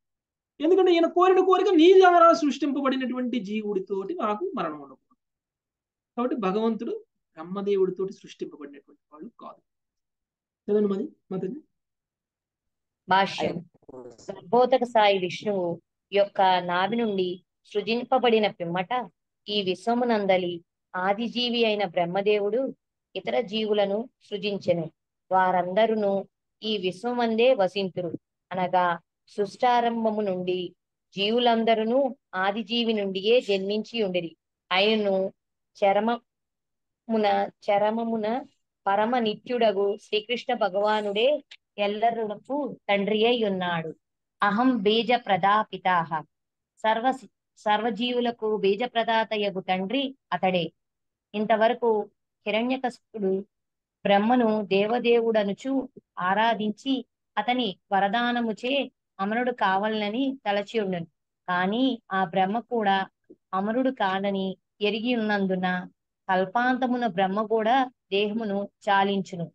ఎందుకంటే ఈయన కోరిన కోరిక నీ ద్వారా సృష్టింపబడినటువంటి జీవుడితోటి నాకు మరణం ఉండకూడదు. కాబట్టి భగవంతుడు బ్రహ్మదేవుడితోటి సృష్టింపబడినటువంటి వాడు కాదు. చదవండి మరి మాతజీ భాష్యం. సంబోధక సాయి విష్ణువు యొక్క నాభి నుండి సృజింపబడిన పిమ్మట ఈ విశ్వమునందలి ఆది జీవి అయిన బ్రహ్మదేవుడు ఇతర జీవులను సృజించెను. వారందరూ ఈ విశ్వమందే వసింతురు. అనగా సృష్టారంభము నుండి జీవులందరూ ఆది జీవి నుండియే జన్మించి ఉండిరి. ఆయనను చరమమున పరమ నిత్యుడగు శ్రీకృష్ణ భగవానుడే ఎల్లరులకు తండ్రి అయి ఉన్నాడు. అహం బీజ ప్రదాపితాహ, సర్వజీవులకు బీజ ప్రదాతయగు తండ్రి అతడే. ఇంతవరకు హిరణ్యకశిపుడు బ్రహ్మను దేవదేవుడనుచు ఆరాధించి అతని వరదానముచే అమరుడు కావాలని తలచి ఉండను. కానీ ఆ బ్రహ్మ కూడా అమరుడు కానని ఎరిగి ఉన్నందున కల్పాంతమున బ్రహ్మ కూడా దేహమును చాలించును.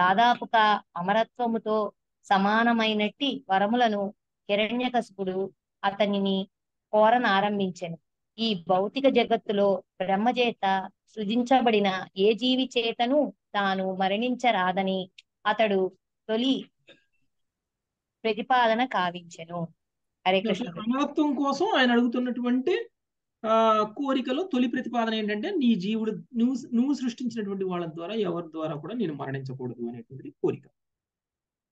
దాదాపుగా అమరత్వముతో సమానమైనట్టి వరములను హిరణ్యకశిపుడు అతనిని కోరనారంభించెను. ఈ భౌతిక జగత్తులో బ్రహ్మచేత సృజించబడిన ఏ జీవి చేతను తాను మరణించరాదని అతడు తొలి ప్రతిపాదన కావించెను. అమరత్వం కోసం ఆయన అడుగుతున్నటువంటి కోరికలో తొలి ప్రతిపాదన ఏంటంటే నీ జీవుడు నువ్వు సృష్టించినటువంటి వాళ్ళ ద్వారా ఎవరి ద్వారా కూడా నేను మరణించకూడదు అనేటువంటి కోరిక.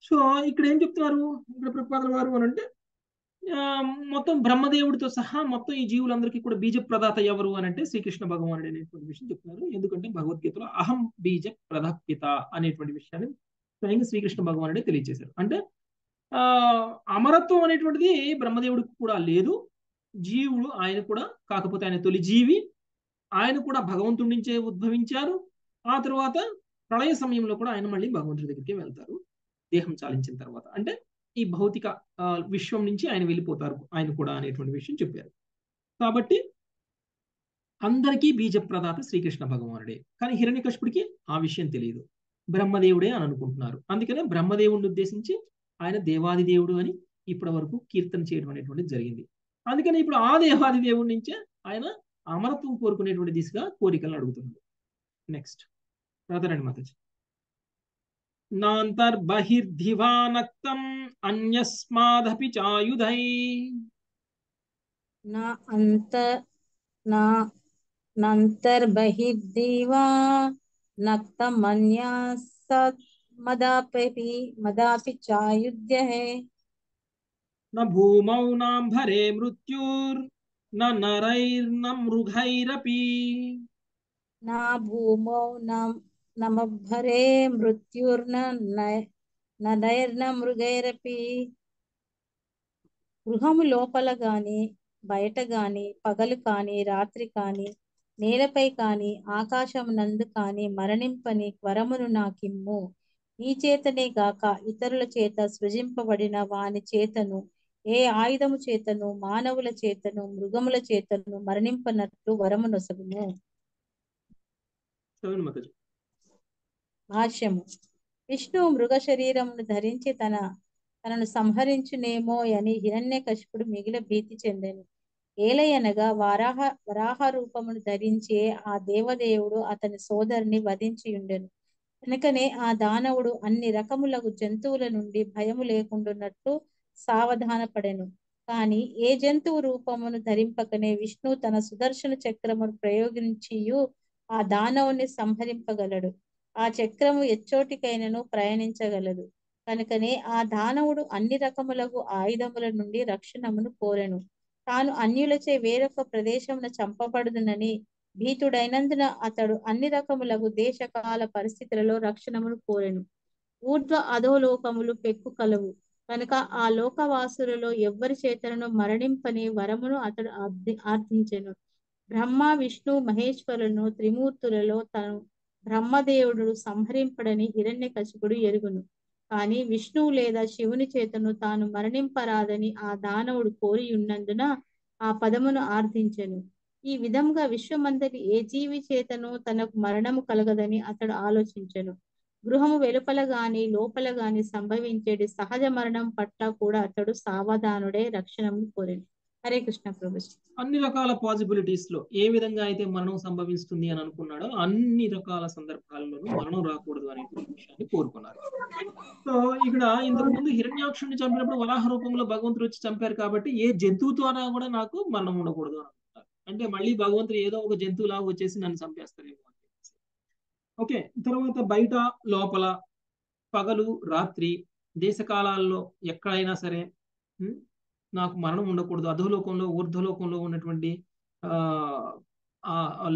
సో ఇక్కడ ఏం చెప్తున్నారు ఇక్కడ ప్రతిపాదన వారు అని అంటే మొత్తం బ్రహ్మదేవుడితో సహా మొత్తం ఈ జీవులందరికీ కూడా బీజ ప్రదాత ఎవరు అని అంటే శ్రీకృష్ణ భగవానుడు అనేటువంటి విషయం చెప్తున్నారు. ఎందుకంటే భగవద్గీతలో అహం బీజ ప్రదాపిత అనేటువంటి విషయాన్ని స్వయంగా శ్రీకృష్ణ భగవానుడే తెలియజేశారు. అంటే అమరత్వం అనేటువంటిది బ్రహ్మదేవుడికి కూడా లేదు. జీవుడు ఆయన కూడా, కాకపోతే ఆయన తొలి జీవి, ఆయన కూడా భగవంతుడి నుంచే ఉద్భవించారు. ఆ తర్వాత ప్రళయ సమయంలో కూడా ఆయన మళ్ళీ భగవంతుడి దగ్గరికి వెళ్తారు దేహం చాలించిన తర్వాత. అంటే ఈ భౌతిక విశ్వం నుంచి ఆయన వెళ్ళిపోతారు ఆయన కూడా అనేటువంటి విషయం చెప్పారు. కాబట్టి అందరికీ బీజ ప్రదాత శ్రీకృష్ణ భగవానుడే. కానీ హిరణ్యకశిపుడికి ఆ విషయం తెలియదు, బ్రహ్మదేవుడే అని అనుకుంటున్నారు. అందుకనే బ్రహ్మదేవుడిని ఉద్దేశించి ఆయన దేవాది దేవుడు అని ఇప్పటి వరకు కీర్తన చేయడం అనేటువంటిది జరిగింది. అందుకని ఇప్పుడు ఆ దేవాది దేవుడి నుంచే ఆయన అమరత్వం కోరుకునేటువంటి దిశగా కోరికలను అడుగుతున్నాడు. నెక్స్ట్ రాధారాణి మాతాజీ నాంతర్బహిర్ధివానక్తం అన్యస్మాదపి చాయుధై నా అంత నా नन्तर्बहिर्देवा मदापि चायुद्यहे न भूमौ नाम्भरे मृत्युर्न नरैर्न मृगैरपि न भूमौ नमभरे मृत्युर्न नरैर्न मृगैरपि। గృహము లోపల గాని బయట గాని పగలు కాని రాత్రి కాని నేలపై కాని ఆకాశమునందు కాని మరణింపని వరమును నాకిమ్ము. నీ చేతనే గాక ఇతరుల చేత సృజింపబడిన వాని చేతను ఏ ఆయుధము చేతను మానవుల చేతను మృగముల చేతను మరణింపనట్లు వరమునొసగుము. భాష్యము. విష్ణువు మృగ శరీరమును ధరించి తనను సంహరించునేమో అని హిరణ్యకశిపుడు మిగిలిన భీతి చెందెను. ఏలయనగా వరాహ రూపమును ధరించే ఆ దేవదేవుడు అతని సోదరుని వధించియుండెను. కనుకనే ఆ దానవుడు అన్ని రకములగు జంతువుల నుండి భయము లేకుండున్నట్టు సావధాన పడెను. కాని ఏ జంతువు రూపమును ధరింపకనే విష్ణు తన సుదర్శన చక్రమును ప్రయోగించియు ఆ దానవుని సంహరింపగలడు. ఆ చక్రము ఎచ్చోటికైనను ప్రయాణించగలదు. కనుకనే ఆ దానవుడు అన్ని రకములకు ఆయుధముల నుండి రక్షణమును కోరెను. తాను అన్యులచే వేరొక ప్రదేశమున చంపబడుదునని భీతుడైనందున అతడు అన్ని రకములకు దేశకాల పరిస్థితులలో రక్షణమును కోరెను. ఊర్ధ్వ అధోలోకములు పెక్కు కలవు కనుక ఆ లోకవాసులలో ఎవ్వరి చేతనను మరణింపని వరమును అతడు ఆర్థించెను. బ్రహ్మ విష్ణు మహేశ్వరులను త్రిమూర్తులలో తను బ్రహ్మదేవుడు సంహరింపడని హిరణ్యకశిపుడు ఎరుగును. కానీ విష్ణువు లేదా శివుని చేతను తాను మరణింపరాదని ఆ దానవుడు కోరి ఉన్నందున ఆ పదమును ఆర్థించెను. ఈ విధంగా విశ్వమందరి ఏ జీవి చేతను తనకు మరణము కలగదని అతడు ఆలోచించెను. గృహము వెలుపల గాని లోపల గాని సంభవించేటి సహజ మరణం పట్ల కూడా అతడు సావధానుడే రక్షణను కోరాడు. హరే కృష్ణ ప్రభు. అన్ని రకాల పాసిబిలిటీస్ లో ఏ విధంగా అయితే మరణం సంభవిస్తుంది అని అనుకున్నాడో అన్ని రకాల సందర్భాల్లోనూ మరణం రాకూడదు అనే విషయాన్ని కోరుకున్నారు. సో ఇక్కడ ఇంతకుముందు హిరణ్యాక్షుడిని చంపినప్పుడు వరాహ రూపంలో భగవంతుడు వచ్చి చంపారు కాబట్టి ఏ జంతువుతోనా కూడా నాకు మరణం ఉండకూడదు అని అనుకుంటారు. అంటే మళ్ళీ భగవంతుడు ఏదో ఒక జంతువులా వచ్చేసి నన్ను చంపేస్తారేమో అని చెప్పేసి. ఓకే, తర్వాత బయట లోపల పగలు రాత్రి దేశకాలాల్లో ఎక్కడైనా సరే నాకు మరణం ఉండకూడదు. అధోలోకంలో ఊర్ధ్వలోకంలో ఉన్నటువంటి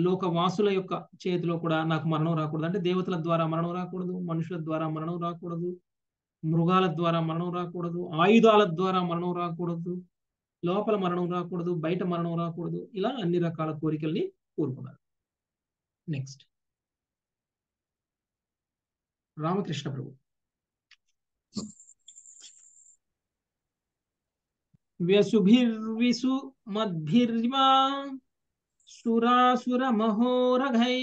లోకవాసుల యొక్క చేతిలో కూడా నాకు మరణం రాకూడదు. అంటే దేవతల ద్వారా మరణం రాకూడదు, మనుషుల ద్వారా మరణం రాకూడదు, మృగాల ద్వారా మరణం రాకూడదు, ఆయుధాల ద్వారా మరణం రాకూడదు, లోపల మరణం రాకూడదు, బయట మరణం రాకూడదు. ఇలా అన్ని రకాల కోరికల్ని కోరుకున్నారు. నెక్స్ట్ రామకృష్ణ ప్రభు. व्यसुभिर्विसु मद्भिर्वा सुरासुरमहोरघै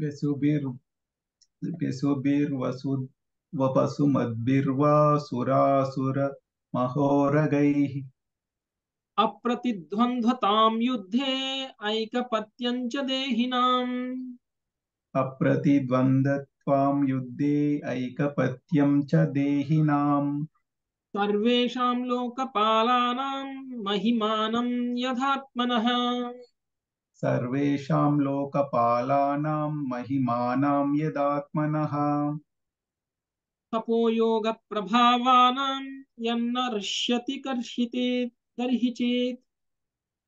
व्यसुभिर्वसु वपसु मद्भिर्वा सुरासुरमहोरघैः अप्रतिद्वन्द्वतां युद्धे ऐकपत्यं च देहिनाम् अप्रतिद्वन्द्वतां युद्धे ऐकपत्यं च देहिनाम् सर्वेषां लोकपालानां महिमानं यथात्मनः सर्वेषां लोकपालानां महिमानं यदात्मनः तपोयोगप्रभावानां यन्नर्ष्यति कर्षिते दर्हिचेत्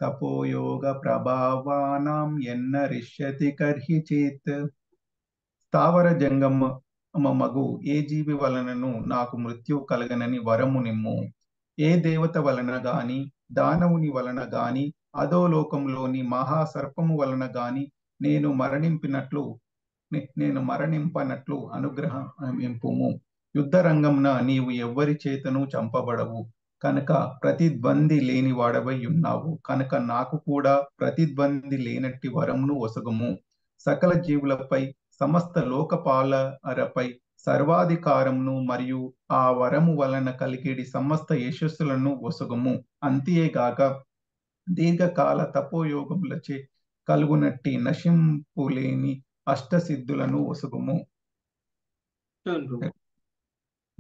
तपोयोगप्रभावानां यन्नर्ष्यति कर्षिचेत् स्थावरजङ्गम మగు ఏ జీవి వలనను నాకు మృత్యు కలగనని వరము నిమ్ము. ఏ దేవత వలన గాని దానవుని వలన గాని అధోలోకంలోని మహాసర్పము వలన గాని నేను మరణింపనట్లు అనుగ్రహింపుము. యుద్ధ రంగమున నీవు ఎవ్వరి చేతను చంపబడవు కనుక ప్రతిద్వంది లేని వాడవై ఉన్నావు కనుక నాకు కూడా ప్రతిద్వంది లేనట్టి వరమును వసగము. సకల జీవులపై సమస్త లోకపాలరపై సర్వాధికారమును మరియు ఆ వరము వలన కలిగేడి సమస్త యశస్సులను వసగము. అంతేగాక దీర్ఘకాల తపోయోగములచే కలుగునట్టి నశింపులేని అష్టసిద్ధులను వసగము.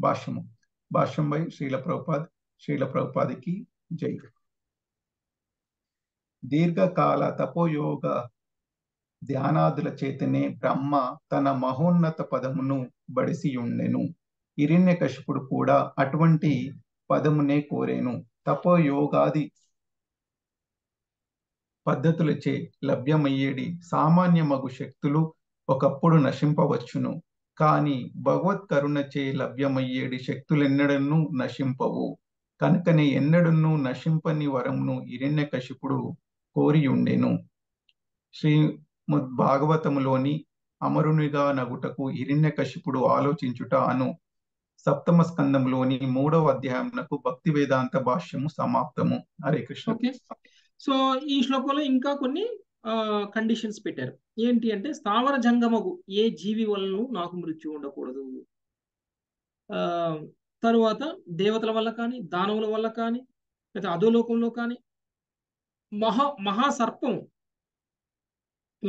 భాష్యము. భాష్యం బై శ్రీల ప్రభుపాద్. శ్రీల ప్రభుపాదికి జై. దీర్ఘకాల తపోయోగ ధ్యానాదుల చేతనే బ్రహ్మ తన మహోన్నత పదమును బడిసియుండెను. హిరణ్యకశిపుడు కూడా అటువంటి పదమునే కోరేను. తపోయోగాది పద్ధతులచే లభ్యమయ్యేది సామాన్య మగు శక్తులు ఒకప్పుడు నశింపవచ్చును, కానీ భగవత్ కరుణచే లభ్యమయ్యేది శక్తులెన్నడను నశింపవు. కనుకనే ఎన్నడను నశింపని వరమును హిరణ్యకశిపుడు కోరియుండెను. శ్రీమద్భాగవతములోని అమరునిగా నగుటకు హిరణ్యకశిపుడు ఆలోచించుట అను సప్తమ స్కందంలోని 3వ అధ్యాయంకు భక్తి వేదాంత భాష్యము సమాప్తము. హరే కృష్ణ. ఓకే, సో ఈ శ్లోకంలో ఇంకా కొన్ని కండిషన్స్ పెట్టారు. ఏంటి అంటే, స్థావర జంగమగు ఏ జీవి వల్ల నాకు మృత్యు ఉండకూడదు, తరువాత దేవతల వల్ల కానీ దానవుల వల్ల కానీ లేదా అధోలోకంలో కానీ మహాసర్పం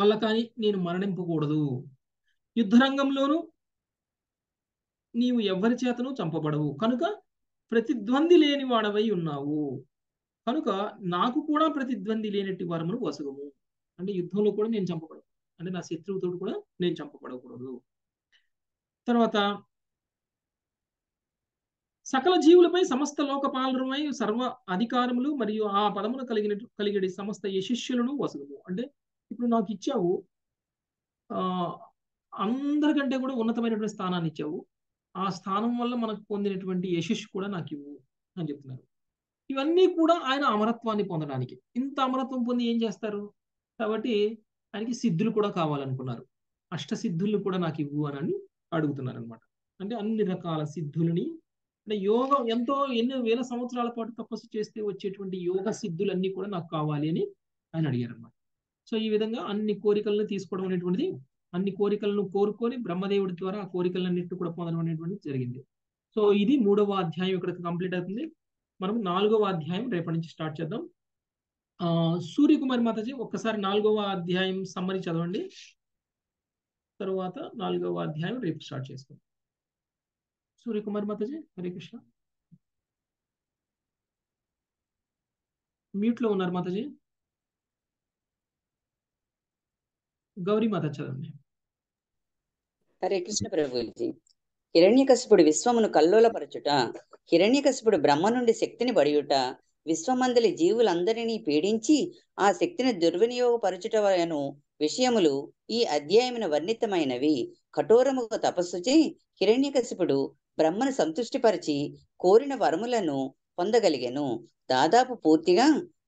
వల్ల కానీ నేను మరణింపకూడదు, యుద్ధరంగంలోనూ నీవు ఎవరి చేతను చంపబడవు, కనుక ప్రతిద్వంది లేని వాడవై ఉన్నావు, కనుక నాకు కూడా ప్రతిద్వంది లేనట్టి వరమును వసగము. అంటే యుద్ధంలో కూడా నేను చంపబడదు, అంటే నా శత్రువుతో కూడా నేను చంపబడకూడదు. తర్వాత సకల జీవులపై సమస్త లోకపాలనమై సర్వ అధికారములు మరియు ఆ పదమును కలిగిన సమస్త యశిష్యులను వసగము. అంటే ఇప్పుడు నాకు ఇచ్చావు, అందరికంటే కూడా ఉన్నతమైనటువంటి స్థానాన్ని ఇచ్చావు, ఆ స్థానం వల్ల మనకు పొందినటువంటి యశస్సు కూడా నాకు ఇవ్వు అని చెప్తున్నారు. ఇవన్నీ కూడా ఆయన అమరత్వాన్ని పొందడానికి, ఇంత అమరత్వం పొంది ఏం చేస్తారు కాబట్టి ఆయనకి సిద్ధులు కూడా కావాలనుకున్నారు. అష్టసిద్ధులను కూడా నాకు ఇవ్వు అని అడుగుతున్నారు అనమాట. అంటే అన్ని రకాల సిద్ధులని, అంటే యోగం ఎంతో ఎన్నో వేల సంవత్సరాల పాటు తపస్సు చేస్తే వచ్చేటువంటి యోగ సిద్ధులన్నీ కూడా నాకు కావాలి అని ఆయన అడిగారు అనమాట. సో ఈ విధంగా అన్ని కోరికలను తీసుకోవడం అనేటువంటిది, అన్ని కోరికలను కోరుకొని బ్రహ్మదేవుడి ద్వారా ఆ కోరికలన్నింటినీ కూడా పొందడం అనేటువంటిది జరిగింది. సో ఇది 3వ అధ్యాయం ఇక్కడ కంప్లీట్ అవుతుంది. మనం 4వ అధ్యాయం రేపటి నుంచి స్టార్ట్ చేద్దాం. సూర్యకుమారి మాతాజీ ఒక్కసారి 4వ అధ్యాయం సమ్మరి చదవండి, తర్వాత 4వ అధ్యాయం రేపు స్టార్ట్ చేసుకుందాం. సూర్యకుమారి మాతాజీ హరే కృష్ణ. మ్యూట్లో ఉన్నారు మాతాజీ. గౌరీ మాత చదవండి. హరే కృష్ణ ప్రభుజీ. హిరణ్యకశిపుడు విశ్వమును కల్లోలపరచుట, హిరణ్యకశిపుడు బ్రహ్మ నుండి శక్తిని బడియుట, విశ్వమందలి జీవులందరినీ పీడించి ఆ శక్తిని దుర్వినియోగపరచుట వలన విషయములు ఈ అధ్యాయమున వర్ణితమైనవి. కఠోరముగా తపస్సుచే హిరణ్యకశిపుడు బ్రహ్మను సంతుష్టిపరిచి కోరిన వరములను పొందగలిగెను. దాదాపు పూర్తిగా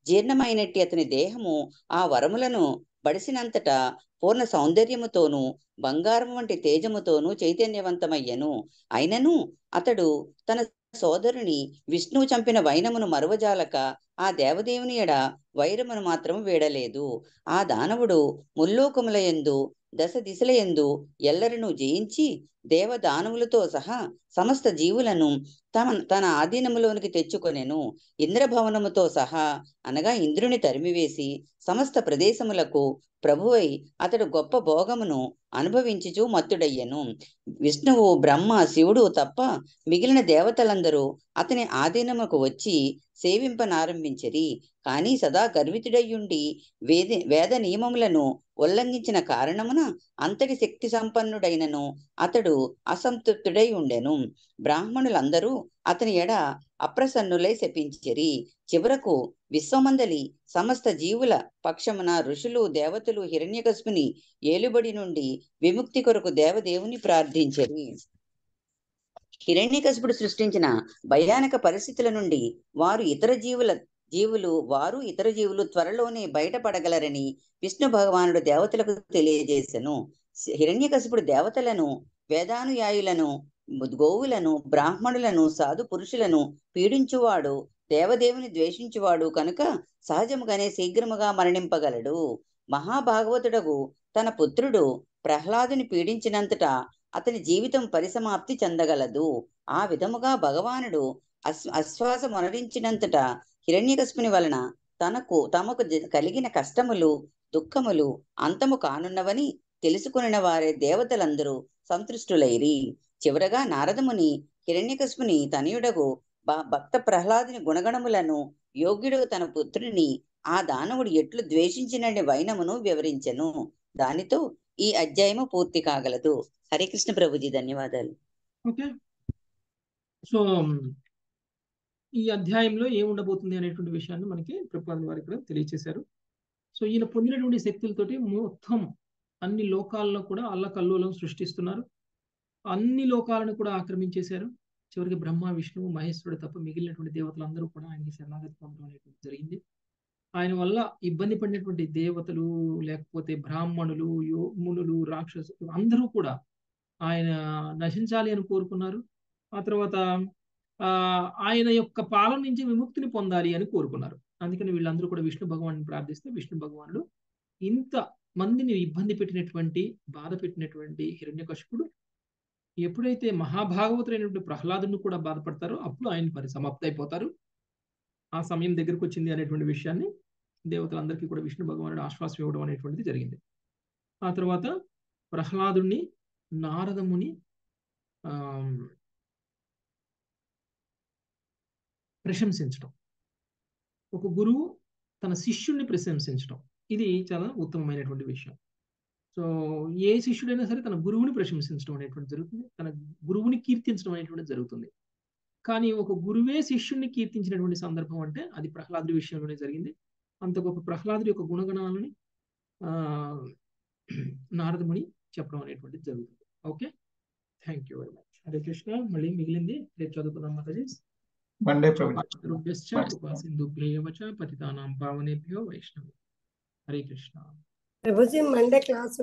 జీర్ణమైనట్టి అతని దేహము ఆ వరములను పడిసినంతటా పూర్ణ సౌందర్యముతోనూ బంగారం వంటి తేజముతోనూ చైతన్యవంతమయ్యను. అయినను అతడు తన సోదరుని విష్ణువు చంపిన వైనమును మరువజాలక ఆ దేవదేవుని ఎడ వైరమును మాత్రము వీడలేదు. ఆ దానవుడు ముల్లోకములయందు దశ దిశలయందు ఎల్లరినూ జయించి దేవదానవులతో సహా సమస్త జీవులను తన ఆధీనములోనికి తెచ్చుకొనెను. ఇంద్రభవనముతో సహా అనగా ఇంద్రుని తరిమివేసి సమస్త ప్రదేశములకు ప్రభువై అతడు గొప్ప భోగమును అనుభవించుచు మత్తుడయ్యను. విష్ణువు, బ్రహ్మ, శివుడు తప్ప మిగిలిన దేవతలందరూ అతని ఆధీనముకు వచ్చి సేవింపనారంభించిరి. కానీ సదా గర్వితుడయ్యుండి వేద నియమములను ఉల్లంఘించిన కారణమున అంతటి శక్తి సంపన్నుడైనను అతడు అసంతృప్తుడై ఉండెను. బ్రాహ్మణులందరూ అతని ఎడ అప్రసన్నులై శపించిరి. చివరకు విశ్వమందలి సమస్త జీవుల పక్షమున ఋషులు, దేవతలు హిరణ్యకశిపుని ఏలుబడి నుండి విముక్తి కొరకు దేవదేవుని ప్రార్థించిరి. హిరణ్యకశిపుడు సృష్టించిన భయానక పరిస్థితుల నుండి వారు ఇతర జీవులు త్వరలోనే బయటపడగలరని విష్ణు భగవానుడు దేవతలకు తెలియజేసెను. హిరణ్యకశిపుడు దేవతలను, వేదానుయాయులను, గోవులను, బ్రాహ్మణులను, సాధు పురుషులను పీడించువాడు దేవదేవుని ద్వేషించువాడు కనుక సహజముగానే శీఘ్రముగా మరణింపగలడు. మహాభాగవతుడగు తన పుత్రుడు ప్రహ్లాదుని పీడించినంతట అతని జీవితం పరిసమాప్తి చెందగలదు. ఆ విధముగా భగవానుడు ఆశ్వాస మొనరించినంతట హిరణ్యకశిపుని వలన తమకు కలిగిన కష్టములు, దుఃఖములు అంతము కానున్నవని తెలుసుకున్న వారే దేవతలందరూ సంతృష్టులైరి. చివరగా నారదముని హిరణ్యకశిపుని తనయుడగు భక్త ప్రహ్లాదుని గుణగణములను యోగ్యుడు తన పుత్రుని ఆ దానవుడు ఎట్లు ద్వేషించినని వైనమును వివరించెను. దానితో ఈ అధ్యాయము పూర్తి కాగలదు. హరికృష్ణ ప్రభుజీ ధన్యవాదాలు. ఓకే, సో ఈ అధ్యాయంలో ఏముండబోతుంది అనేటువంటి విషయాన్ని మనకి ప్రభుపాద వారు ఇక్కడ తెలియచేశారు. సో ఈయన పొందినటువంటి శక్తులతోటి మొత్తం అన్ని లోకాల్లో కూడా అల్లకల్లోలం సృష్టిస్తున్నారు, అన్ని లోకాలను కూడా ఆక్రమించేశారు. చివరికి బ్రహ్మ, విష్ణువు, మహేశ్వరుడు తప్ప మిగిలినటువంటి దేవతలందరూ కూడా ఆయనకి శరణాగతి పొందడం అనేటువంటి జరిగింది. ఆయన వల్ల ఇబ్బంది పడినటువంటి దేవతలు, లేకపోతే బ్రాహ్మణులు, మునులు, రాక్షసులు అందరూ కూడా ఆయన నశించాలి అని కోరుకున్నారు. ఆ తర్వాత ఆయన యొక్క పాలన నుంచి విముక్తిని పొందాలి అని కోరుకున్నారు. అందుకని వీళ్ళందరూ కూడా విష్ణు భగవాన్ని ప్రార్థిస్తే విష్ణు భగవానుడు ఇంత మందిని ఇబ్బంది పెట్టినటువంటి, బాధ పెట్టినటువంటి హిరణ్యకశిపుడు ఎప్పుడైతే మహాభాగవతులైనటువంటి ప్రహ్లాదుని కూడా బాధపడతారో అప్పుడు ఆయన పరిసమాప్తి అయిపోతారు. ఆ సమయం దగ్గరకు వచ్చింది అనేటువంటి విషయాన్ని దేవతలందరికీ కూడా విష్ణు భగవానుడు ఆశ్వాసం ఇవ్వడం అనేటువంటిది జరిగింది. ఆ తర్వాత ప్రహ్లాదుని, నారదముని, ప్రశంసించడం, ఒక గురువు తన శిష్యుడిని ప్రశంసించడం, ఇది చాలా ఉత్తమమైనటువంటి విషయం. సో ఏ శిష్యుడైనా సరే తన గురువుని ప్రశంసించడం అనేటువంటి జరుగుతుంది, తన గురువుని కీర్తించడం అనేటువంటిది జరుగుతుంది. కానీ ఒక గురువే శిష్యుడిని కీర్తించినటువంటి సందర్భం అంటే అది ప్రహ్లాదుడి విషయంలోనే జరిగింది. అంత గొప్ప ప్రహ్లాదుడి యొక్క గుణగణాలని నారదముని చెప్పడం అనేటువంటిది జరుగుతుంది. Okay, thank you very much. Hare Krishna. మళ్ళీ మిగిలింది రేపు చదువుకుందాం మాతాజీ. పతితానాం పావనేభ్యో వైష్ణవ. హరే కృష్ణ.